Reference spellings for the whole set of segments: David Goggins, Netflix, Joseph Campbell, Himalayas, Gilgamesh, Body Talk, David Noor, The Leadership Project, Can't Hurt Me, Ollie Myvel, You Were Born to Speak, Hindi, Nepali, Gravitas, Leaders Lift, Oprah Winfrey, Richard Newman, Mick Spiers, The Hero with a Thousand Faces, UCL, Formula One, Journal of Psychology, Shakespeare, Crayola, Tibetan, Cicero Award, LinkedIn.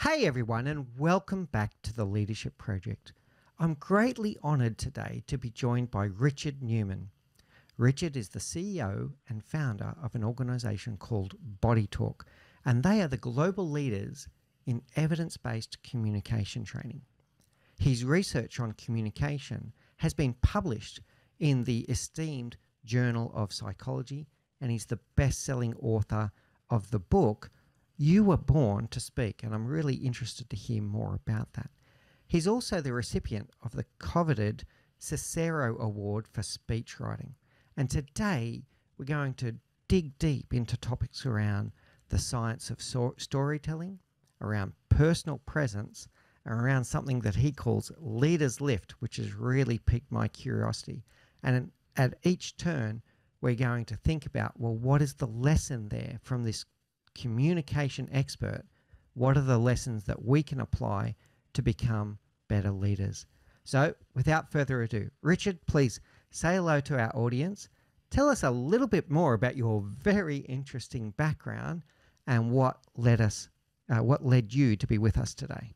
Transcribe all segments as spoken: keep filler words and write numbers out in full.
Hey everyone, and welcome back to The Leadership Project. I'm greatly honoured today to be joined by Richard Newman. Richard is the C E O and founder of an organisation called Body Talk, and they are the global leaders in evidence-based communication training. His research on communication has been published in the esteemed Journal of Psychology, and he's the best-selling author of the book, You Were Born to Speak, and I'm really interested to hear more about that. He's also the recipient of the coveted Cicero Award for speech writing. And today we're going to dig deep into topics around the science of so- storytelling, around personal presence, and around something that he calls Leaders Lift, which has really piqued my curiosity. And at each turn, we're going to think about, well, what is the lesson there from this communication expert? What are the lessons that we can apply to become better leaders? So without further ado, Richard, please say hello to our audience. Tell us a little bit more about your very interesting background and what led us, uh, what led you to be with us today.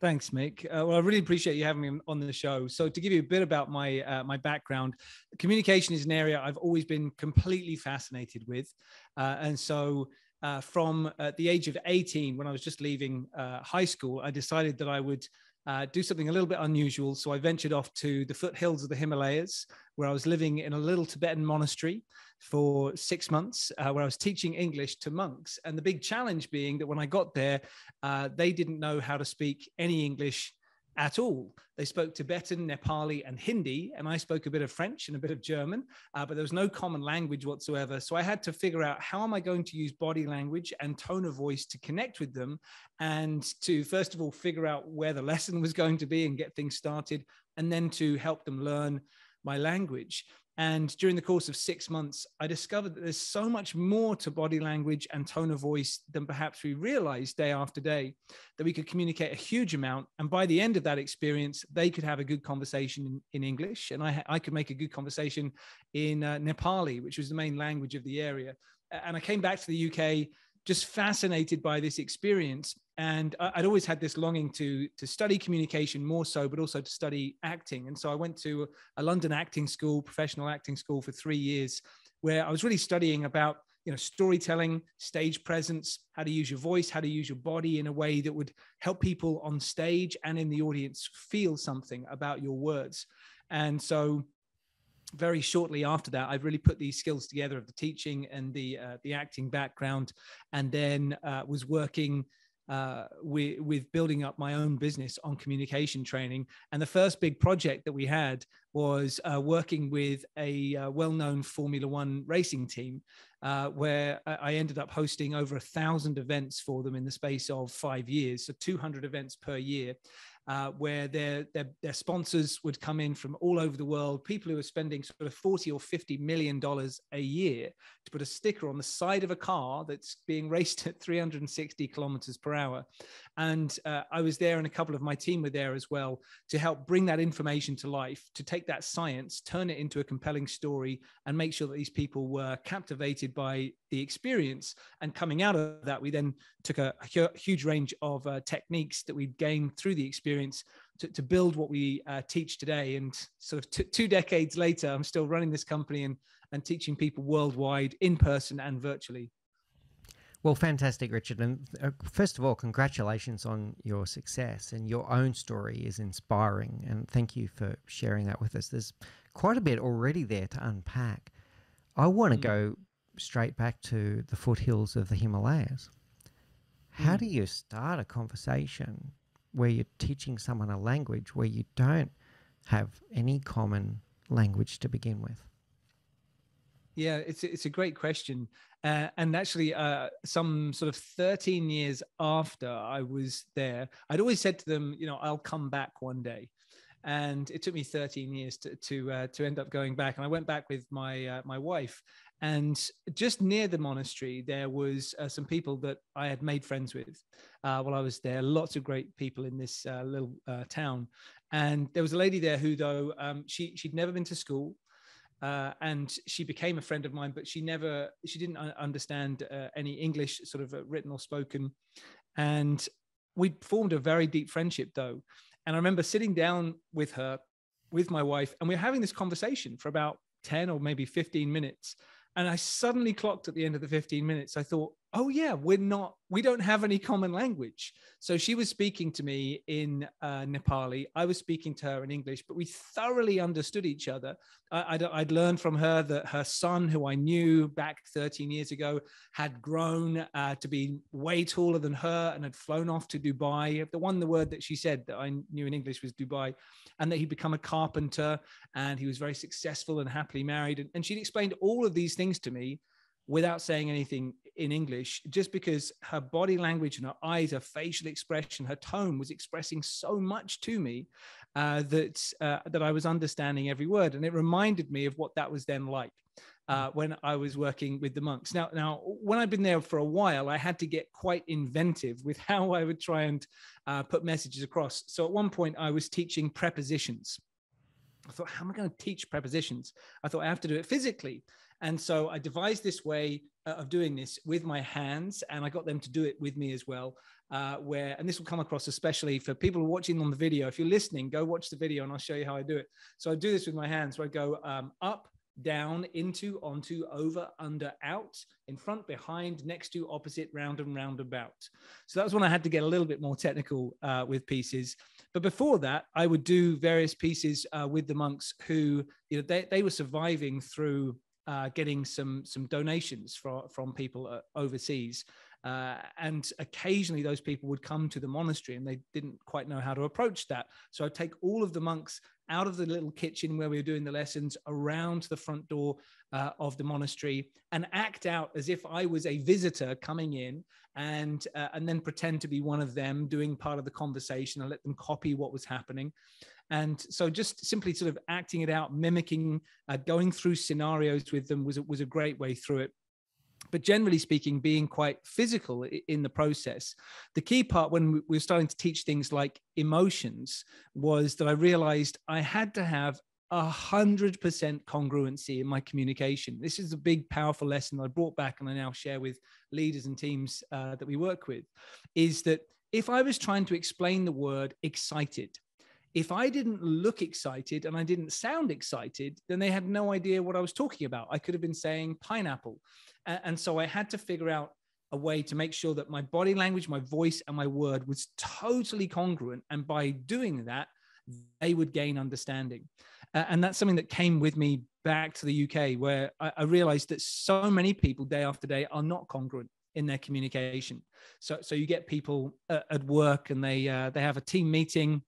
Thanks, Mick. Uh, well, I really appreciate you having me on the show. So to give you a bit about my uh, my background, communication is an area I've always been completely fascinated with. Uh, and so uh, from uh, the age of eighteen, when I was just leaving uh, high school, I decided that I would Uh, do something a little bit unusual. So I ventured off to the foothills of the Himalayas, where I was living in a little Tibetan monastery for six months, uh, where I was teaching English to monks. And the big challenge being that when I got there, uh, they didn't know how to speak any English at all. They spoke Tibetan, Nepali, and Hindi, and I spoke a bit of French and a bit of German, uh, but there was no common language whatsoever. So I had to figure out, how am I going to use body language and tone of voice to connect with them, and to, first of all, figure out where the lesson was going to be and get things started, and then to help them learn my language. And during the course of six months, I discovered that there's so much more to body language and tone of voice than perhaps we realized day after day, that we could communicate a huge amount. And by the end of that experience, they could have a good conversation in English, and I, I could make a good conversation in uh, Nepali, which was the main language of the area. And I came back to the U K just fascinated by this experience. And I'd always had this longing to, to study communication more so, but also to study acting. And so I went to a London acting school, professional acting school for three years, where I was really studying about, you know, storytelling, stage presence, how to use your voice, how to use your body in a way that would help people on stage and in the audience feel something about your words. And so very shortly after that, I've really put these skills together of the teaching and the, uh, the acting background, and then uh, was working Uh, with, with building up my own business on communication training. And the first big project that we had was uh, working with a uh, well-known Formula One racing team, uh, where I ended up hosting over a thousand events for them in the space of five years, so two hundred events per year, uh, where their, their, their sponsors would come in from all over the world, people who are spending sort of forty or fifty million dollars a year to put a sticker on the side of a car that's being raced at three hundred sixty kilometers per hour. And uh, I was there, and a couple of my team were there as well, to help bring that information to life, to take that science, turn it into a compelling story, and make sure that these people were captivated by the experience. And coming out of that, we then took a, a huge range of uh, techniques that we'd gained through the experience to, to build what we uh, teach today. And sort of t- two decades later, I'm still running this company and, and teaching people worldwide, in person and virtually. Well, fantastic, Richard. And uh, first of all, congratulations on your success, and your own story is inspiring. And thank you for sharing that with us. There's quite a bit already there to unpack. I want to mm. go straight back to the foothills of the Himalayas. How mm. do you start a conversation where you're teaching someone a language where you don't have any common language to begin with? Yeah, it's it's a great question. Uh, and actually, uh, some sort of thirteen years after I was there, I'd always said to them, you know, I'll come back one day. And it took me thirteen years to to, uh, to end up going back. And I went back with my uh, my wife. And just near the monastery, there was uh, some people that I had made friends with uh, while I was there. Lots of great people in this uh, little uh, town. And there was a lady there who, though, um, she she'd never been to school. Uh, and she became a friend of mine, but she never, she didn't understand uh, any English, sort of uh, written or spoken. And we formed a very deep friendship though. And I remember sitting down with her, with my wife, and we were having this conversation for about ten or maybe fifteen minutes. And I suddenly clocked at the end of the fifteen minutes, I thought, oh yeah, we're not, we don't have any common language. So she was speaking to me in uh, Nepali. I was speaking to her in English, but we thoroughly understood each other. I, I'd, I'd learned from her that her son, who I knew back thirteen years ago, had grown uh, to be way taller than her and had flown off to Dubai. The one, the word that she said that I knew in English was Dubai, and that he'd become a carpenter and he was very successful and happily married. And, and she'd explained all of these things to me without saying anything in English, just because her body language and her eyes, her facial expression, her tone was expressing so much to me uh, that uh, that I was understanding every word. And it reminded me of what that was then like uh, when I was working with the monks. Now, now, when I'd been there for a while, I had to get quite inventive with how I would try and uh, put messages across. So at one point I was teaching prepositions. I thought, how am I going to teach prepositions? I thought I have to do it physically. And so I devised this way of doing this with my hands, and I got them to do it with me as well, uh, where, and this will come across especially for people watching on the video. If you're listening, go watch the video and I'll show you how I do it. So I do this with my hands, where I go um, up, down, into, onto, over, under, out, in front, behind, next to, opposite, round and round about. So that was when I had to get a little bit more technical uh, with pieces. But before that, I would do various pieces uh, with the monks who, you know, they, they were surviving through Uh, getting some some donations from from people uh, overseas, uh, and occasionally those people would come to the monastery and they didn't quite know how to approach that. So I'd take all of the monks out of the little kitchen where we were doing the lessons around the front door uh, of the monastery and act out as if I was a visitor coming in, and uh, and then pretend to be one of them doing part of the conversation and let them copy what was happening. And so just simply sort of acting it out, mimicking, uh, going through scenarios with them was, was a great way through it. But generally speaking, being quite physical in the process. The key part when we were starting to teach things like emotions was that I realized I had to have one hundred percent congruency in my communication. This is a big, powerful lesson that I brought back and I now share with leaders and teams uh, that we work with, is that if I was trying to explain the word excited, if I didn't look excited and I didn't sound excited, then they had no idea what I was talking about. I could have been saying pineapple. And so I had to figure out a way to make sure that my body language, my voice, and my word was totally congruent. And by doing that, they would gain understanding. And that's something that came with me back to the U K, where I realized that so many people day after day are not congruent in their communication. So, so you get people at work and they, uh, they have a team meeting.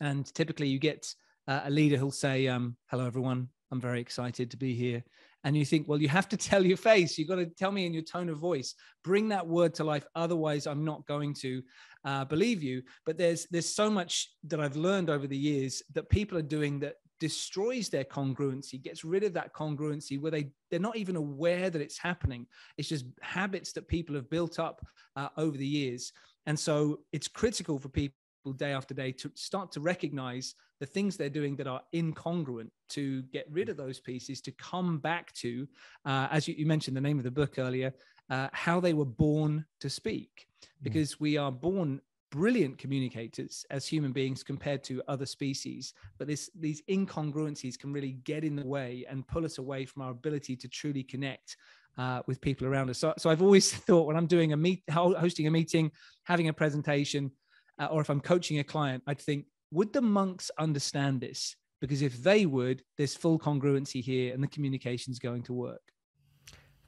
And typically you get uh, a leader who'll say, um, hello, everyone, I'm very excited to be here. And you think, well, you have to tell your face. You've got to tell me in your tone of voice, bring that word to life. Otherwise, I'm not going to uh, believe you. But there's, there's so much that I've learned over the years that people are doing that destroys their congruency, gets rid of that congruency where they, they're not even aware that it's happening. It's just habits that people have built up uh, over the years. And so it's critical for people day after day to start to recognize the things they're doing that are incongruent, to get rid of those pieces, to come back to, uh, as you, you mentioned the name of the book earlier, uh, how they were born to speak, because we are born brilliant communicators as human beings compared to other species. But this, these incongruencies can really get in the way and pull us away from our ability to truly connect Uh, with people around us. So, so I've always thought when I'm doing a meet, hosting a meeting, having a presentation, Uh, or if I'm coaching a client, I'd think, would the monks understand this? Because if they would, there's full congruency here and the communication's going to work.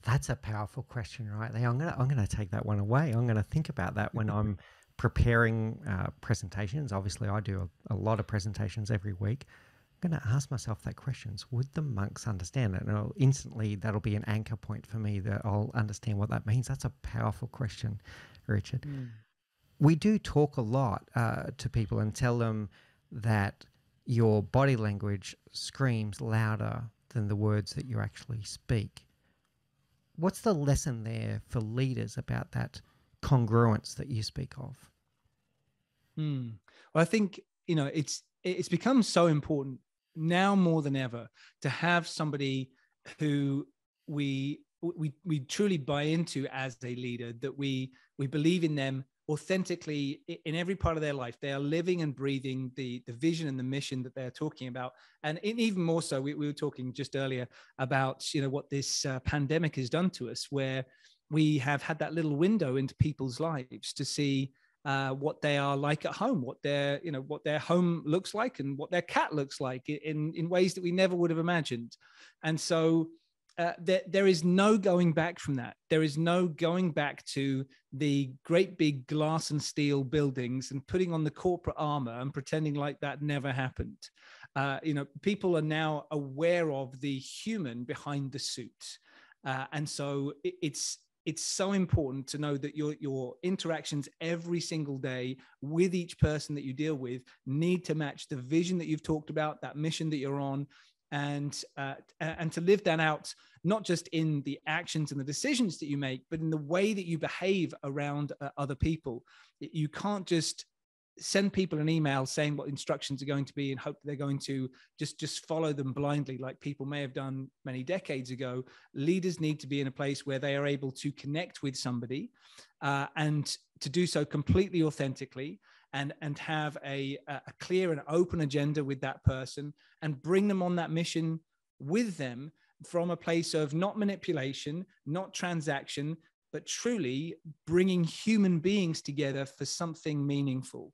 That's a powerful question right there. I'm gonna, I'm gonna take that one away. I'm gonna think about that when I'm preparing uh, presentations. Obviously, I do a, a lot of presentations every week. I'm gonna ask myself that question. Would the monks understand it? And I'll instantly, that'll be an anchor point for me that I'll understand what that means. That's a powerful question, Richard. Mm. We do talk a lot uh, to people and tell them that your body language screams louder than the words that you actually speak. What's the lesson there for leaders about that congruence that you speak of? Hmm. Well, I think, you know, it's, it's become so important now more than ever, to have somebody who we we we truly buy into as a leader, that we we believe in them authentically in every part of their life. They are living and breathing the the vision and the mission that they're talking about. And even more so, we, we were talking just earlier about, you know, what this uh, pandemic has done to us, where we have had that little window into people's lives to see uh, what they are like at home, what their, you know, what their home looks like, and what their cat looks like in in ways that we never would have imagined. And so Uh, there, there is no going back from that. There is no going back to the great big glass and steel buildings and putting on the corporate armor and pretending like that never happened. Uh, you know, people are now aware of the human behind the suit. Uh, and so it, it's it's so important to know that your, your interactions every single day with each person that you deal with need to match the vision that you've talked about, that mission that you're on, and uh, and to live that out, not just in the actions and the decisions that you make, but in the way that you behave around uh, other people. You can't just send people an email saying what instructions are going to be and hope that they're going to just just follow them blindly, like people may have done many decades ago. Leaders need to be in a place where they are able to connect with somebody uh, and to do so completely authentically, and and have a, a clear and open agenda with that person, and bring them on that mission with them from a place of not manipulation, not transaction, but truly bringing human beings together for something meaningful.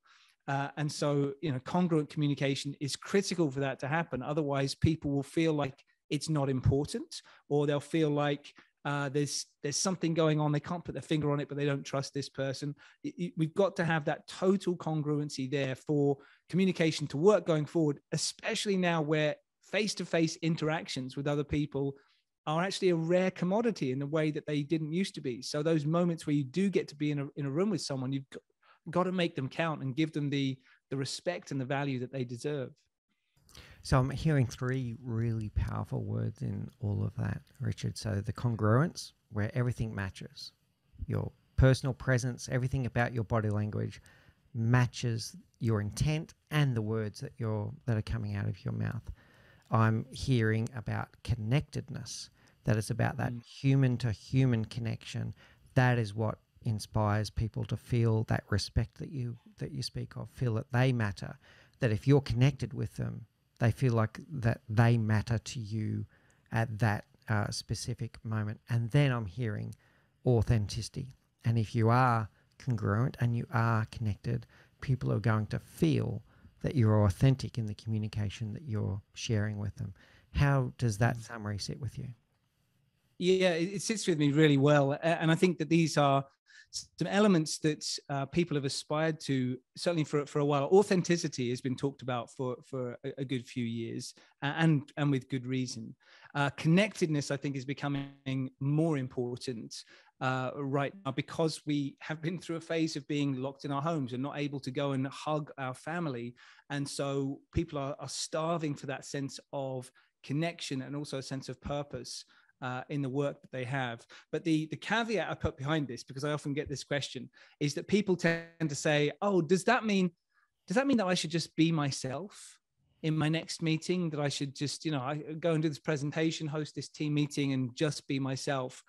Uh, and so, you know, congruent communication is critical for that to happen. Otherwise, people will feel like it's not important, or they'll feel like Uh, there's there's something going on. They can't put their finger on it, but they don't trust this person. It, it, we've got to have that total congruency there for communication to work going forward, especially now where face-to-face interactions with other people are actually a rare commodity in the way that they didn't used to be. So those moments where you do get to be in a, in a room with someone, you've got, got to make them count and give them the the respect and the value that they deserve. So I'm hearing three really powerful words in all of that, Richard. So the congruence, where everything matches. Your personal presence, everything about your body language matches your intent and the words that you're that are coming out of your mouth. I'm hearing about connectedness, that it's about that mm. human to human connection. That is what inspires people to feel that respect that you that you speak of, feel that they matter, that if you're connected with them, they feel like that they matter to you at that uh, specific moment. And then I'm hearing authenticity. And if you are congruent and you are connected, people are going to feel that you're authentic in the communication that you're sharing with them. How does that summary sit with you? Yeah, it sits with me really well. And I think that these are some elements that uh, people have aspired to, certainly for, for a while. Authenticity has been talked about for, for a, a good few years, and, and with good reason. Uh, connectedness, I think, is becoming more important uh, right now, because we have been through a phase of being locked in our homes and not able to go and hug our family. And so people are, are starving for that sense of connection, and also a sense of purpose Uh, in the work that they have. But the, the caveat I put behind this, because I often get this question, is that people tend to say, oh, does that mean, does that mean that I should just be myself in my next meeting? That I should just, you know, I go and do this presentation, host this team meeting, and just be myself?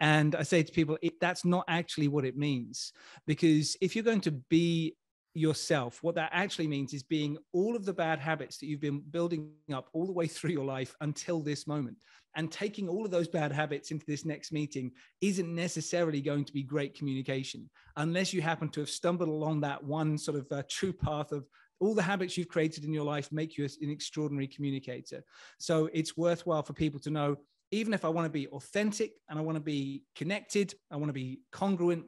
And I say to people, it, that's not actually what it means. Because if you're going to be yourself, what that actually means is being all of the bad habits that you've been building up all the way through your life until this moment. And taking all of those bad habits into this next meeting isn't necessarily going to be great communication, unless you happen to have stumbled along that one sort of uh, true path of all the habits you've created in your life make you an extraordinary communicator. So it's worthwhile for people to know, even if I want to be authentic and I want to be connected, I want to be congruent,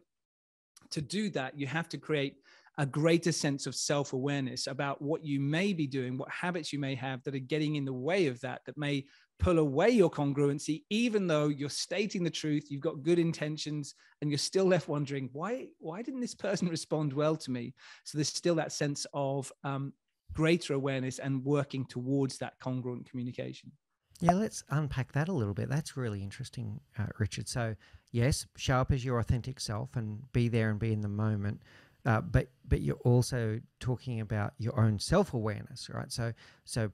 to do that, you have to create a greater sense of self-awareness about what you may be doing, what habits you may have that are getting in the way of that, that may pull away your congruency, even though you're stating the truth, you've got good intentions, and you're still left wondering, why, why didn't this person respond well to me? So there's still that sense of um, greater awareness and working towards that congruent communication. Yeah, let's unpack that a little bit. That's really interesting, uh, Richard. So yes, show up as your authentic self and be there and be in the moment. Uh, but but you're also talking about your own self-awareness, right? So so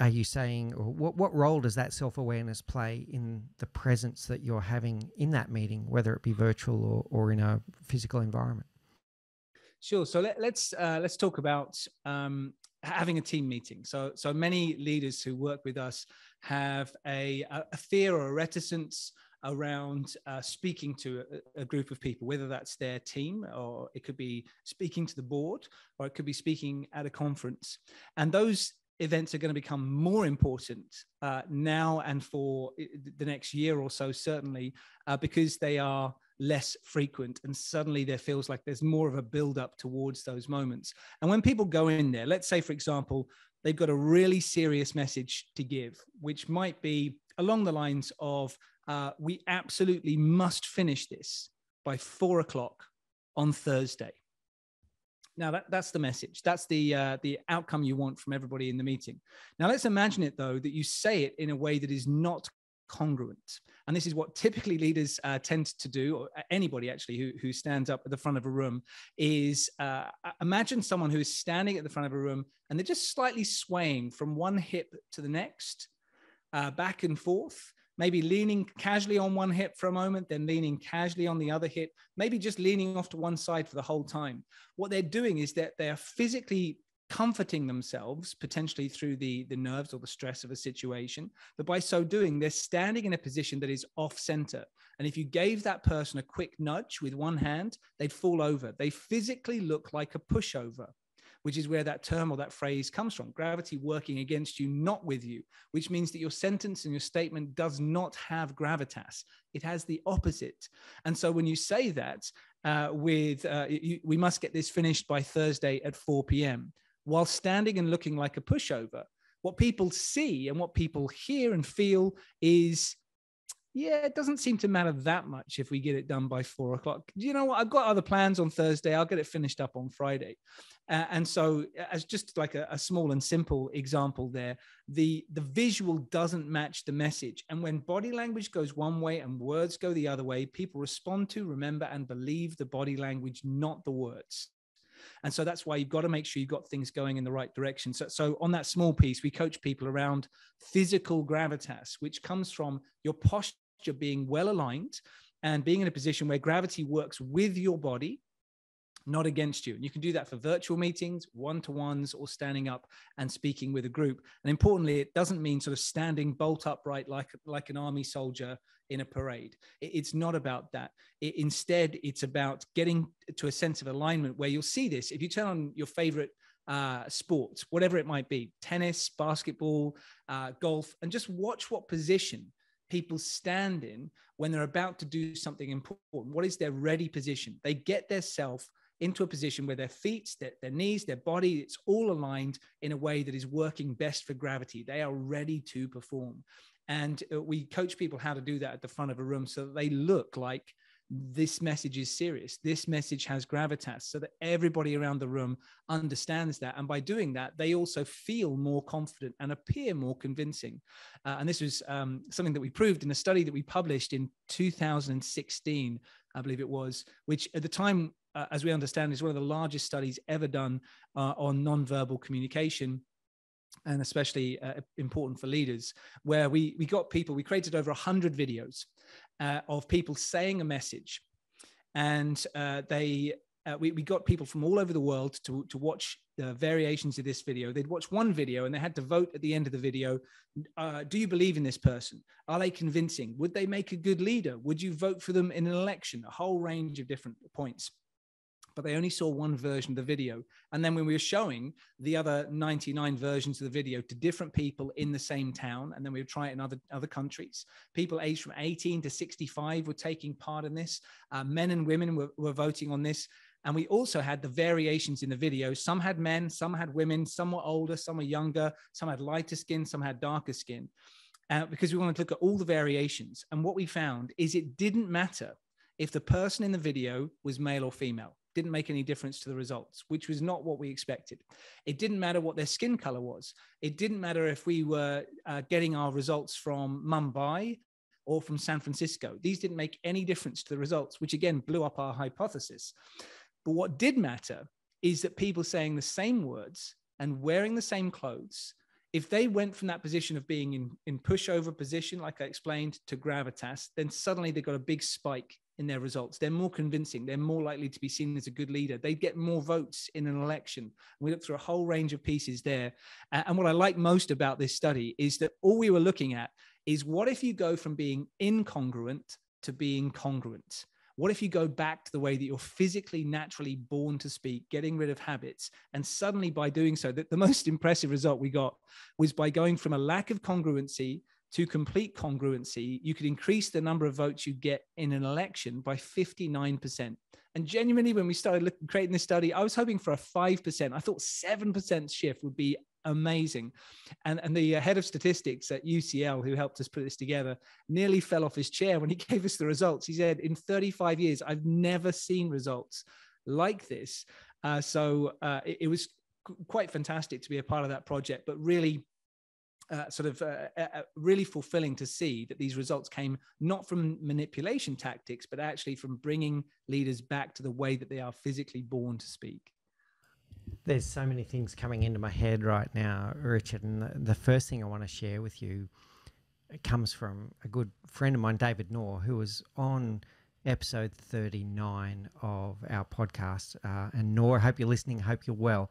are you saying, or what, what role does that self-awareness play in the presence that you're having in that meeting, whether it be virtual or, or in a physical environment? Sure. So let, let's uh, let's talk about um, having a team meeting. So so many leaders who work with us have a, a fear or a reticence around uh, speaking to a, a group of people, whether that's their team, or it could be speaking to the board, or it could be speaking at a conference. And those events are going to become more important uh, now and for the next year or so, certainly, uh, because they are less frequent, and suddenly there feels like there's more of a build-up towards those moments. And when people go in there, let's say, for example, they've got a really serious message to give, which might be along the lines of, uh, we absolutely must finish this by four o'clock on Thursday. Now, that, that's the message. That's the, uh, the outcome you want from everybody in the meeting. Now, let's imagine it, though, that you say it in a way that is not congruent. And this is what typically leaders uh, tend to do, or anybody actually who, who stands up at the front of a room, is uh, imagine someone who is standing at the front of a room and they're just slightly swaying from one hip to the next, uh, back and forth, maybe leaning casually on one hip for a moment, then leaning casually on the other hip, maybe just leaning off to one side for the whole time. What they're doing is that they're physically comforting themselves, potentially through the, the nerves or the stress of a situation. But by so doing, they're standing in a position that is off center. And if you gave that person a quick nudge with one hand, they'd fall over. They physically look like a pushover, which is where that term or that phrase comes from. Gravity working against you, not with you, which means that your sentence and your statement does not have gravitas. It has the opposite. And so when you say that uh, with, uh, you, we must get this finished by Thursday at four p m, while standing and looking like a pushover, what people see and what people hear and feel is, yeah, it doesn't seem to matter that much if we get it done by four o'clock. You know what? I've got other plans on Thursday. I'll get it finished up on Friday. Uh, and so as just like a, a small and simple example there, the, the visual doesn't match the message. And when body language goes one way and words go the other way, people respond to, remember, and believe the body language, not the words. And so that's why you've got to make sure you've got things going in the right direction. So, so on that small piece, we coach people around physical gravitas, which comes from your posture being well aligned and being in a position where gravity works with your body, not against you. And you can do that for virtual meetings, one-to-ones, or standing up and speaking with a group. And importantly, it doesn't mean sort of standing bolt upright like, like an army soldier in a parade. It, it's not about that. It, instead, it's about getting to a sense of alignment where you'll see this. If you turn on your favorite uh, sports, whatever it might be, tennis, basketball, uh, golf, and just watch what position people stand in when they're about to do something important. What is their ready position? They get their self into a position where their feet, their, their knees, their body, it's all aligned in a way that is working best for gravity. They are ready to perform. And we coach people how to do that at the front of a room so that they look like this message is serious. This message has gravitas, so that everybody around the room understands that. And by doing that, they also feel more confident and appear more convincing. Uh, and this was um, something that we proved in a study that we published in two thousand sixteen, I believe it was, which at the time, Uh, as we understand, is one of the largest studies ever done uh, on nonverbal communication, and especially uh, important for leaders, where we, we got people, we created over one hundred videos uh, of people saying a message. And uh, they uh, we, we got people from all over the world to, to watch the variations of this video. They'd watch one video and they had to vote at the end of the video. Uh, do you believe in this person? Are they convincing? Would they make a good leader? Would you vote for them in an election? A whole range of different points. But they only saw one version of the video. And then when we were showing the other ninety-nine versions of the video to different people in the same town, and then we would try it in other, other countries, people aged from eighteen to sixty-five were taking part in this. Uh, men and women were, were voting on this. And we also had the variations in the video. Some had men, some had women, some were older, some were younger, some had lighter skin, some had darker skin, uh, because we wanted to look at all the variations. And what we found is it didn't matter if the person in the video was male or female. Didn't make any difference to the results, which was not what we expected. It didn't matter what their skin color was. It didn't matter if we were uh, getting our results from Mumbai or from San Francisco. These didn't make any difference to the results, which again blew up our hypothesis. But what did matter is that people saying the same words and wearing the same clothes if they went from that position of being in, in pushover position, like I explained, to gravitas, then suddenly they got a big spike in their results. They're more convincing. They're more likely to be seen as a good leader. They get more votes in an election. We looked through a whole range of pieces there. And what I like most about this study is that all we were looking at is, what if you go from being incongruent to being congruent? What if you go back to the way that you're physically naturally born to speak, getting rid of habits? And suddenly by doing so, that the most impressive result we got was by going from a lack of congruency to complete congruency, you could increase the number of votes you get in an election by fifty-nine percent. And genuinely, when we started looking, creating this study, I was hoping for a five percent. I thought seven percent shift would be amazing. And, and the head of statistics at U C L, who helped us put this together, nearly fell off his chair when he gave us the results. He said, in thirty-five years, I've never seen results like this. Uh, so uh, it, it was quite fantastic to be a part of that project, but really, Uh, sort of uh, uh, really fulfilling to see that these results came not from manipulation tactics, but actually from bringing leaders back to the way that they are physically born to speak. There's so many things coming into my head right now, Richard. And the, the first thing I want to share with you comes from a good friend of mine, David Noor, who was on episode thirty-nine of our podcast. Uh, and Noor, I hope you're listening. I hope you're well.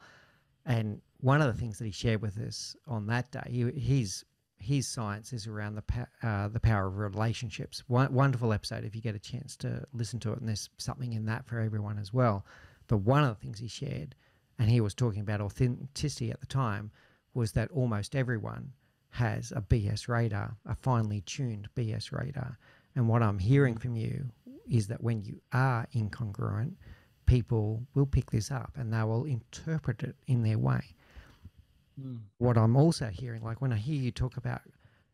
And one of the things that he shared with us on that day, he, his his science is around the uh, the power of relationships. One, wonderful episode if you get a chance to listen to it, and there's something in that for everyone as well. But one of the things he shared, and he was talking about authenticity at the time, was that almost everyone has a B S radar, a finely tuned B S radar. And what I'm hearing from you is that when you are incongruent, people will pick this up and they will interpret it in their way. Mm. What I'm also hearing, like when I hear you talk about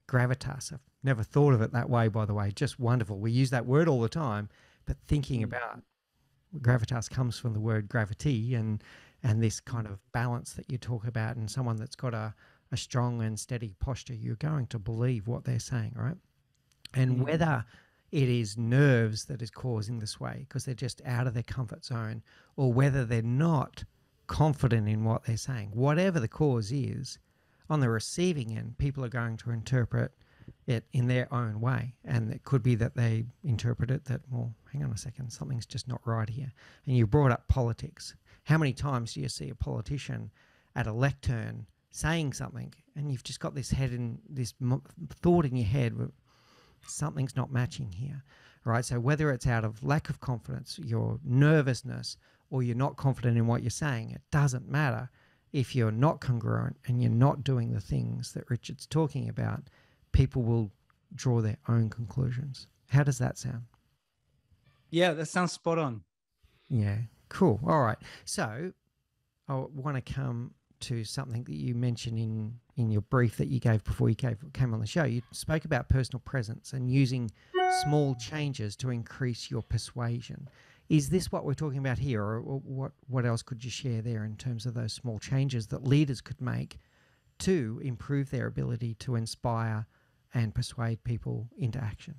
gravitas, I've never thought of it that way, by the way, just wonderful. We use that word all the time, but thinking about gravitas comes from the word gravity and, and this kind of balance that you talk about, and someone that's got a, a strong and steady posture, you're going to believe what they're saying, right? And mm. whether it is nerves that is causing this way because they're just out of their comfort zone, or whether they're not confident in what they're saying. Whatever the cause is, on the receiving end, people are going to interpret it in their own way. And it could be that they interpret it that, well, hang on a second, something's just not right here. And you brought up politics. How many times do you see a politician at a lectern saying something and you've just got this head in, this thought in your head, something's not matching here, right? So whether it's out of lack of confidence, your nervousness, or you're not confident in what you're saying, it doesn't matter if you're not congruent and you're not doing the things that Richard's talking about, people will draw their own conclusions. How does that sound? Yeah, that sounds spot on. Yeah, cool. All right. So I want to come to something that you mentioned in in your brief that you gave before you gave, came on the show. You spoke about personal presence and using small changes to increase your persuasion. Is this what we're talking about here, or, or what, what else could you share there in terms of those small changes that leaders could make to improve their ability to inspire and persuade people into action?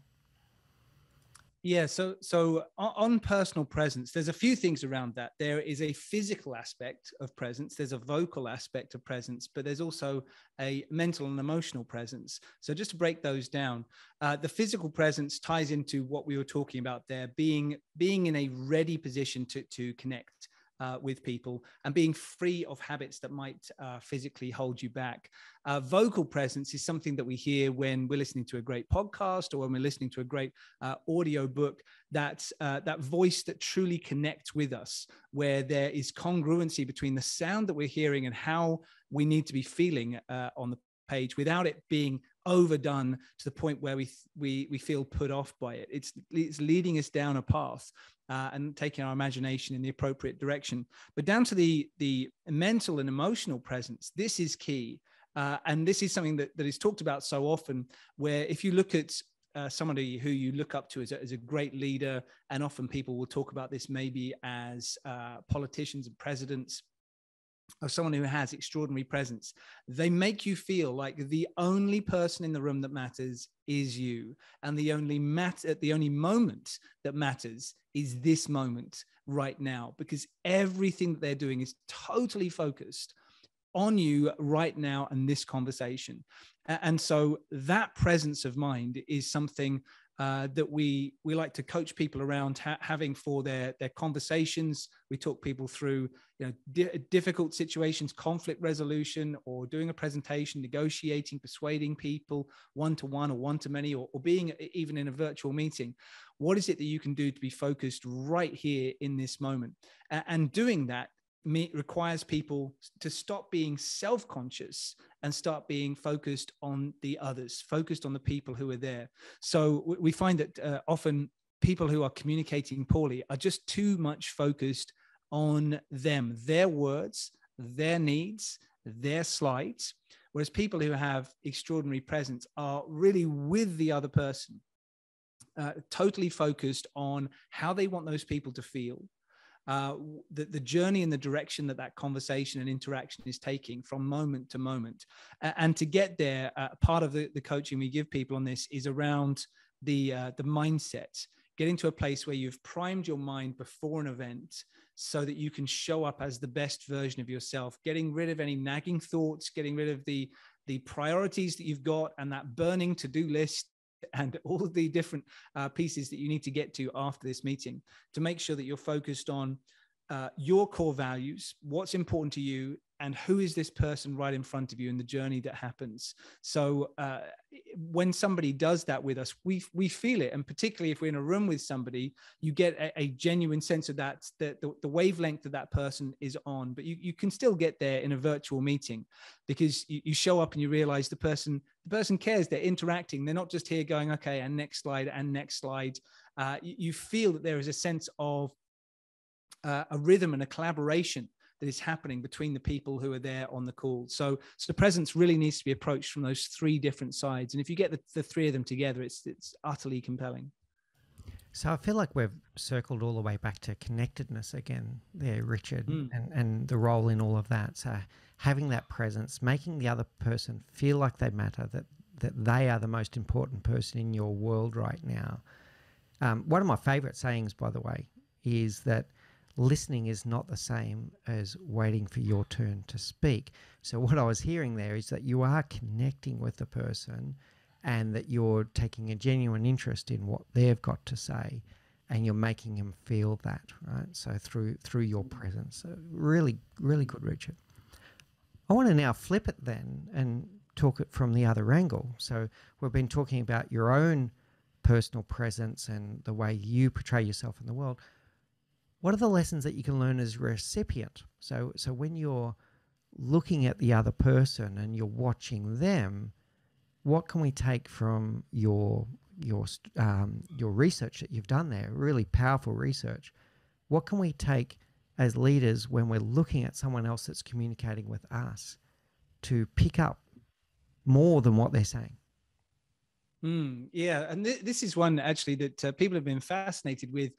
Yeah, so so on personal presence, there's a few things around that. There is a physical aspect of presence, there's a vocal aspect of presence, but there's also a mental and emotional presence. So just to break those down, uh, the physical presence ties into what we were talking about there, being being in a ready position to, to connect Uh, with people and being free of habits that might uh, physically hold you back. Uh, vocal presence is something that we hear when we're listening to a great podcast or when we're listening to a great uh, audio book. That's uh, that voice that truly connects with us, where there is congruency between the sound that we're hearing and how we need to be feeling uh, on the page without it being overdone to the point where we we we feel put off by it. It's it's leading us down a path uh, and taking our imagination in the appropriate direction. But down to the the mental and emotional presence, this is key, uh, and this is something that that is talked about so often. Where if you look at Uh, somebody who you look up to as a, as a great leader, and often people will talk about this maybe as uh, politicians and presidents, of someone who has extraordinary presence, they make you feel like the only person in the room that matters is you, and the only matter, the only moment that matters is this moment right now, because everything that they're doing is totally focused on you right now in this conversation. And so that presence of mind is something uh, that we we like to coach people around ha having for their their conversations. We talk people through you know di difficult situations, conflict resolution, or doing a presentation, negotiating, persuading people one to one or one to many, or, or being even in a virtual meeting. What is it that you can do to be focused right here in this moment? And, and doing that It requires people to stop being self-conscious and start being focused on the others, focused on the people who are there. So we find that uh, often people who are communicating poorly are just too much focused on them, their words, their needs, their slides, whereas people who have extraordinary presence are really with the other person, uh, totally focused on how they want those people to feel. Uh, the, the journey and the direction that that conversation and interaction is taking from moment to moment. Uh, and to get there, uh, part of the, the coaching we give people on this is around the, uh, the mindset, getting to a place where you've primed your mind before an event so that you can show up as the best version of yourself, getting rid of any nagging thoughts, getting rid of the, the priorities that you've got and that burning to-do list, and all of the different uh, pieces that you need to get to after this meeting, to make sure that you're focused on uh, your core values, what's important to you, and who is this person right in front of you in the journey that happens. So uh, when somebody does that with us, we, we feel it. And particularly if we're in a room with somebody, you get a, a genuine sense of that, that the, the wavelength that that person is on. But you, you can still get there in a virtual meeting, because you, you show up and you realize the person, the person cares, they're interacting. They're not just here going, okay, and next slide, and next slide. Uh, you, you feel that there is a sense of uh, a rhythm and a collaboration that is happening between the people who are there on the call. So, so the presence really needs to be approached from those three different sides. And if you get the, the three of them together, it's, it's utterly compelling. So I feel like we've circled all the way back to connectedness again there, Richard, mm. and, and the role in all of that. So having that presence, making the other person feel like they matter, that, that they are the most important person in your world right now. Um, one of my favorite sayings, by the way, is that listening is not the same as waiting for your turn to speak. So what I was hearing there is that you are connecting with the person and that you're taking a genuine interest in what they've got to say, and you're making them feel that, right? So through through your presence. So really, really good, Richard. I want to now flip it then and talk it from the other angle. So we've been talking about your own personal presence and the way you portray yourself in the world. What are the lessons that you can learn as a recipient? So, so when you're looking at the other person and you're watching them, what can we take from your, your, um, your research that you've done there? Really powerful research. What can we take as leaders when we're looking at someone else that's communicating with us to pick up more than what they're saying? Mm, yeah, and th this is one actually that uh, people have been fascinated with,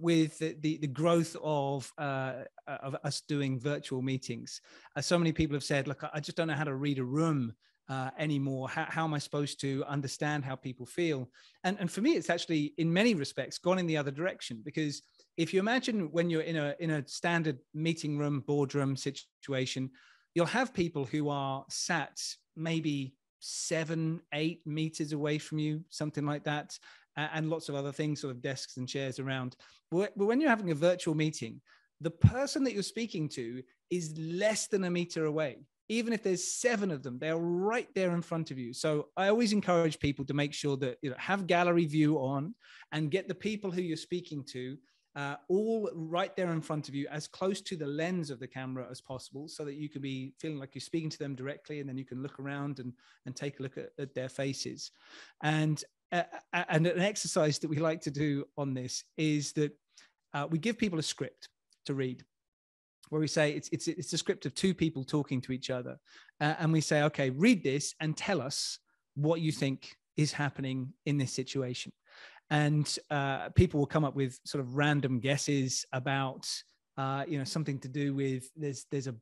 with the, the, the growth of uh, of us doing virtual meetings. Uh, so many people have said, "Look, I just don't know how to read a room uh, anymore. How, how am I supposed to understand how people feel?" And and for me, it's actually in many respects gone in the other direction, because if you imagine when you're in a in a standard meeting room, boardroom situation, you'll have people who are sat maybe seven, eight meters away from you, something like that, and lots of other things, sort of desks and chairs around. But when you're having a virtual meeting, the person that you're speaking to is less than a meter away. Even if there's seven of them, they're right there in front of you. So I always encourage people to make sure that, you know, have gallery view on and get the people who you're speaking to Uh, all right there in front of you, as close to the lens of the camera as possible, so that you can be feeling like you're speaking to them directly, and then you can look around and, and take a look at, at their faces. And, uh, and an exercise that we like to do on this is that uh, we give people a script to read, where we say it's, it's, it's a script of two people talking to each other. Uh, and we say, okay, read this and tell us what you think is happening in this situation. And uh, people will come up with sort of random guesses about, uh, you know, something to do with there's there's a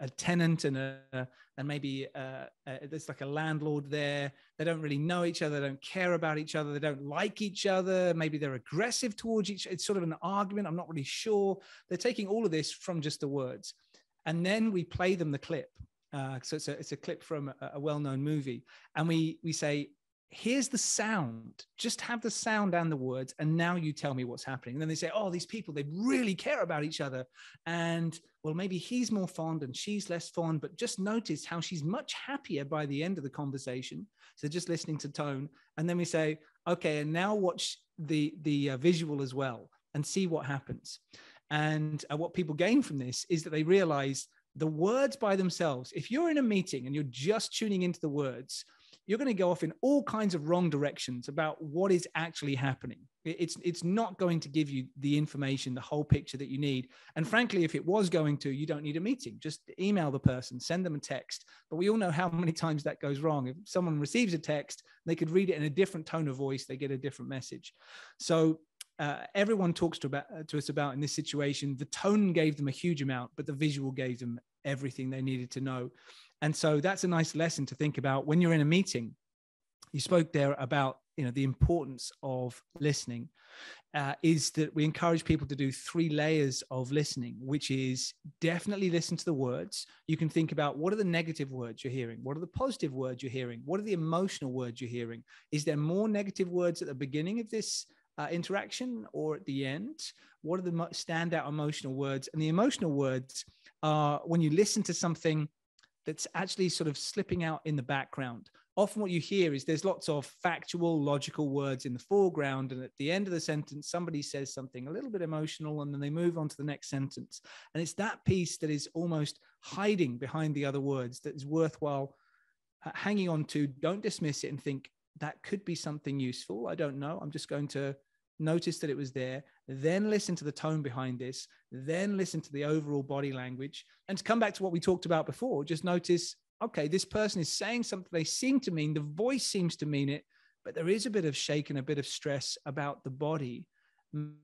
a tenant and a and maybe a, a, there's like a landlord there. They don't really know each other. They don't care about each other. They don't like each other. Maybe they're aggressive towards each. It's sort of an argument. I'm not really sure. They're taking all of this from just the words, and then we play them the clip. Uh, so it's a, it's a clip from a, a well-known movie. And we, we say, here's the sound, just have the sound and the words. And now you tell me what's happening. And then they say, oh, these people, they really care about each other. And well, maybe he's more fond and she's less fond, but just notice how she's much happier by the end of the conversation. So just listening to tone. And then we say, okay, and now watch the, the uh, visual as well and see what happens. And uh, what people gain from this is that they realize the words by themselves, if you're in a meeting and you're just tuning into the words, you're going to go off in all kinds of wrong directions about what is actually happening. It's, it's not going to give you the information, the whole picture that you need. And frankly, if it was going to, you don't need a meeting. Just email the person, send them a text. But we all know how many times that goes wrong. If someone receives a text, they could read it in a different tone of voice. They get a different message. So uh, everyone talks to, about, to us about in this situation, the tone gave them a huge amount, but the visual gave them everything they needed to know. And so that's a nice lesson to think about when you're in a meeting. You spoke there about, you know, the importance of listening, uh, is that we encourage people to do three layers of listening, which is definitely listen to the words. You can think about, what are the negative words you're hearing? What are the positive words you're hearing? What are the emotional words you're hearing? Is there more negative words at the beginning of this Uh, interaction or at the end? What are the standout emotional words? And the emotional words are when you listen to something that's actually sort of slipping out in the background. Often what you hear is there's lots of factual, logical words in the foreground, and at the end of the sentence, somebody says something a little bit emotional, and then they move on to the next sentence. And it's that piece that is almost hiding behind the other words that is worthwhile uh, hanging on to. Don't dismiss it and think, that could be something useful. I don't know. I'm just going to notice that it was there, then listen to the tone behind this, then listen to the overall body language. And to come back to what we talked about before, just notice, okay, this person is saying something they seem to mean, the voice seems to mean it, but there is a bit of shake and a bit of stress about the body.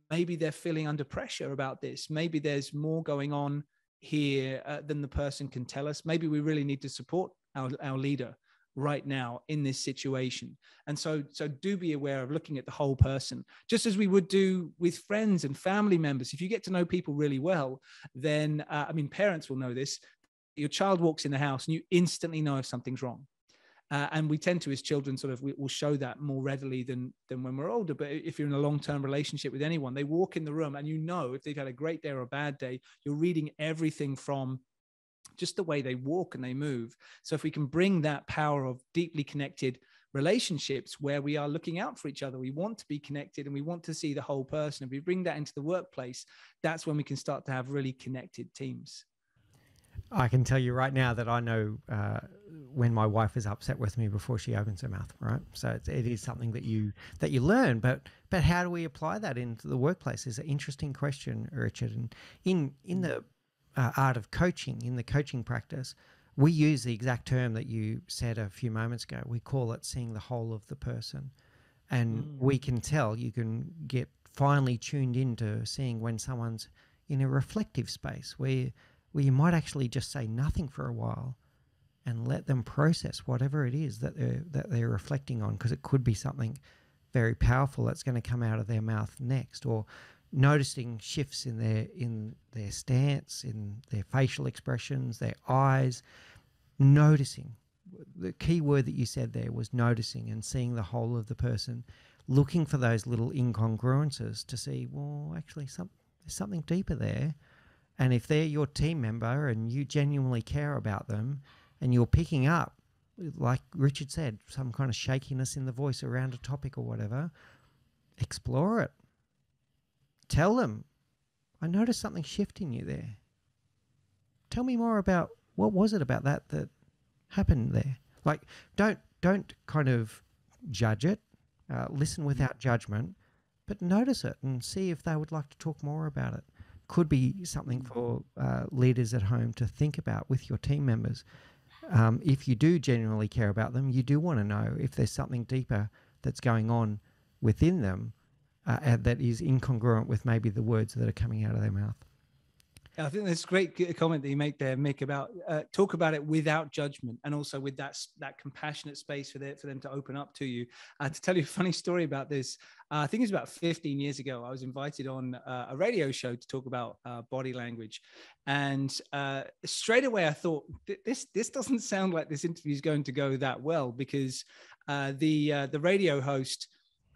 Maybe they're feeling under pressure about this. Maybe there's more going on here uh, than the person can tell us. Maybe we really need to support our, our leader right now in this situation. And so so do be aware of looking at the whole person, just as we would do with friends and family members. If you get to know people really well, then uh, I mean, parents will know this. Your child walks in the house and you instantly know if something's wrong, uh, and we tend to, as children, sort of we will show that more readily than than when we're older. But if you're in a long-term relationship with anyone, they walk in the room and you know if they've had a great day or a bad day. You're reading everything from just the way they walk and they move. So if we can bring that power of deeply connected relationships where we are looking out for each other, we want to be connected and we want to see the whole person. If we bring that into the workplace, that's when we can start to have really connected teams. I can tell you right now that I know uh, when my wife is upset with me before she opens her mouth, right? So it's, it is something that you that you learn, but but how do we apply that into the workplace is an interesting question, Richard. And in, in the Uh, art of coaching, in the coaching practice, we use the exact term that you said a few moments ago. We call it seeing the whole of the person. And mm. we can tell, you can get finely tuned into seeing when someone's in a reflective space where, where you might actually just say nothing for a while and let them process whatever it is that they're, that they're reflecting on, because it could be something very powerful that's going to come out of their mouth next, or noticing shifts in their in their stance, in their facial expressions, their eyes. Noticing, the key word that you said there was noticing, and seeing the whole of the person, looking for those little incongruences to see, well, actually some, there's something deeper there. And if they're your team member and you genuinely care about them and you're picking up, like Richard said, some kind of shakiness in the voice around a topic or whatever, explore it. Tell them, I noticed something shift in you there. Tell me more about what was it about that that happened there. Like, don't don't kind of judge it. Uh, listen without judgment, but notice it and see if they would like to talk more about it. Could be something for uh, leaders at home to think about with your team members. Um, if you do genuinely care about them, you do want to know if there's something deeper that's going on within them. Uh, that is incongruent with maybe the words that are coming out of their mouth. I think that's a great comment that you make there, Mick, about uh, talk about it without judgment, and also with that that compassionate space for the, for them to open up to you. Uh, to tell you a funny story about this, uh, I think it was about fifteen years ago. I was invited on uh, a radio show to talk about uh, body language, and uh, straight away I thought this this doesn't sound like this interview is going to go that well, because uh, the uh, the radio host.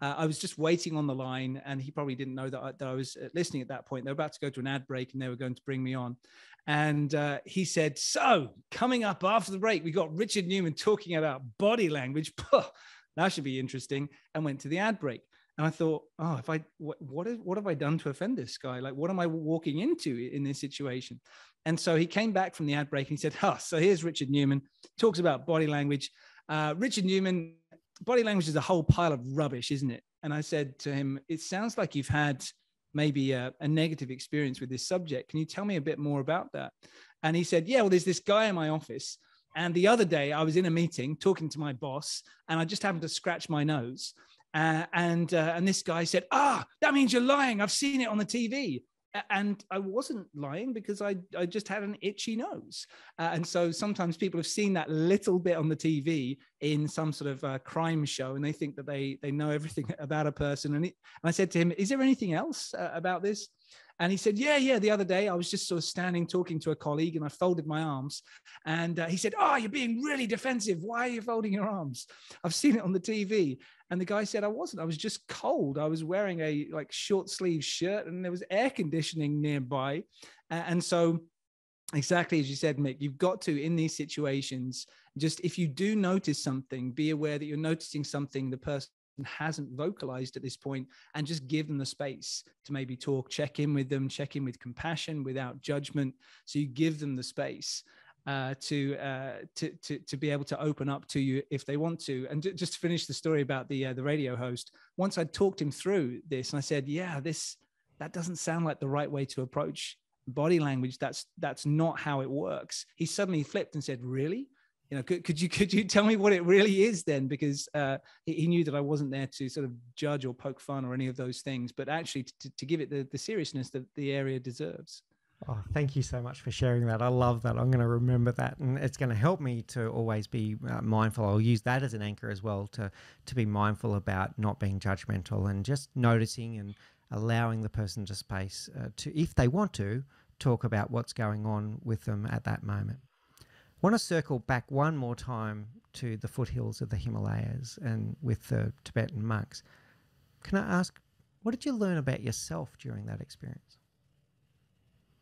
Uh, I was just waiting on the line, and he probably didn't know that I, that I was listening at that point. They were about to go to an ad break, and they were going to bring me on. And uh, he said, so coming up after the break, we got Richard Newman talking about body language. That should be interesting. And went to the ad break. And I thought, oh, if I what what, is, what have I done to offend this guy? Like, what am I walking into in this situation? And so he came back from the ad break, and he said, huh, so here's Richard Newman, talks about body language. Uh, Richard Newman... Body language is a whole pile of rubbish, isn't it? And I said to him, it sounds like you've had maybe a, a negative experience with this subject. Can you tell me a bit more about that? And he said, yeah, well, there's this guy in my office. And the other day I was in a meeting talking to my boss, and I just happened to scratch my nose. Uh, and, uh, and this guy said, ah, that means you're lying. I've seen it on the T V. And I wasn't lying, because I, I just had an itchy nose. Uh, and so sometimes people have seen that little bit on the T V in some sort of uh, crime show, and they think that they they know everything about a person. And, it, and I said to him, is there anything else uh, about this? And he said, yeah, yeah, the other day I was just sort of standing talking to a colleague, and I folded my arms. And uh, he said, oh, you're being really defensive. Why are you folding your arms? I've seen it on the T V. And the guy said, I wasn't. I was just cold. I was wearing a like short sleeve shirt, and there was air conditioning nearby. Uh, and so exactly as you said, Mick, you've got to, in these situations, just if you do notice something, be aware that you're noticing something the person hasn't vocalized at this point, and just give them the space to maybe talk, check in with them, check in with compassion without judgment. So you give them the space uh, to, uh, to to to be able to open up to you if they want to. And just to finish the story about the uh, the radio host, once I talked him through this, and I said, yeah, this that doesn't sound like the right way to approach body language. That's that's not how it works. He suddenly flipped and said, really? You know, could, could you could you tell me what it really is then? Because uh, he, he knew that I wasn't there to sort of judge or poke fun or any of those things, but actually to, to give it the, the seriousness that the area deserves. Oh, thank you so much for sharing that. I love that. I'm going to remember that, and it's going to help me to always be uh, mindful. I'll use that as an anchor as well to to be mindful about not being judgmental, and just noticing and allowing the person to space uh, to, if they want to, talk about what's going on with them at that moment. I want to circle back one more time to the foothills of the Himalayas and with the Tibetan monks. Can I ask, what did you learn about yourself during that experience?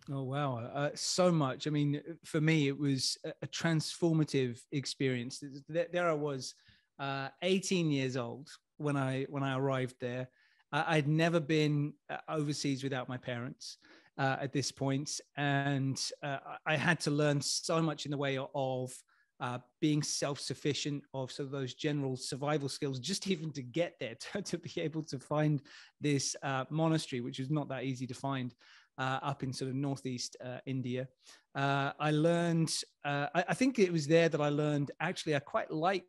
Oh, wow. Uh, so much. I mean, for me, it was a, a transformative experience. There, there I was, uh, eighteen years old when I, when I arrived there. Uh, I'd never been overseas without my parents. Uh, at this point, and uh, I had to learn so much in the way of uh, being self-sufficient, of sort of those general survival skills, just even to get there, to, to be able to find this uh, monastery, which was not that easy to find uh, up in sort of northeast uh, India. Uh, I learned, uh, I, I think it was there that I learned, actually, I quite like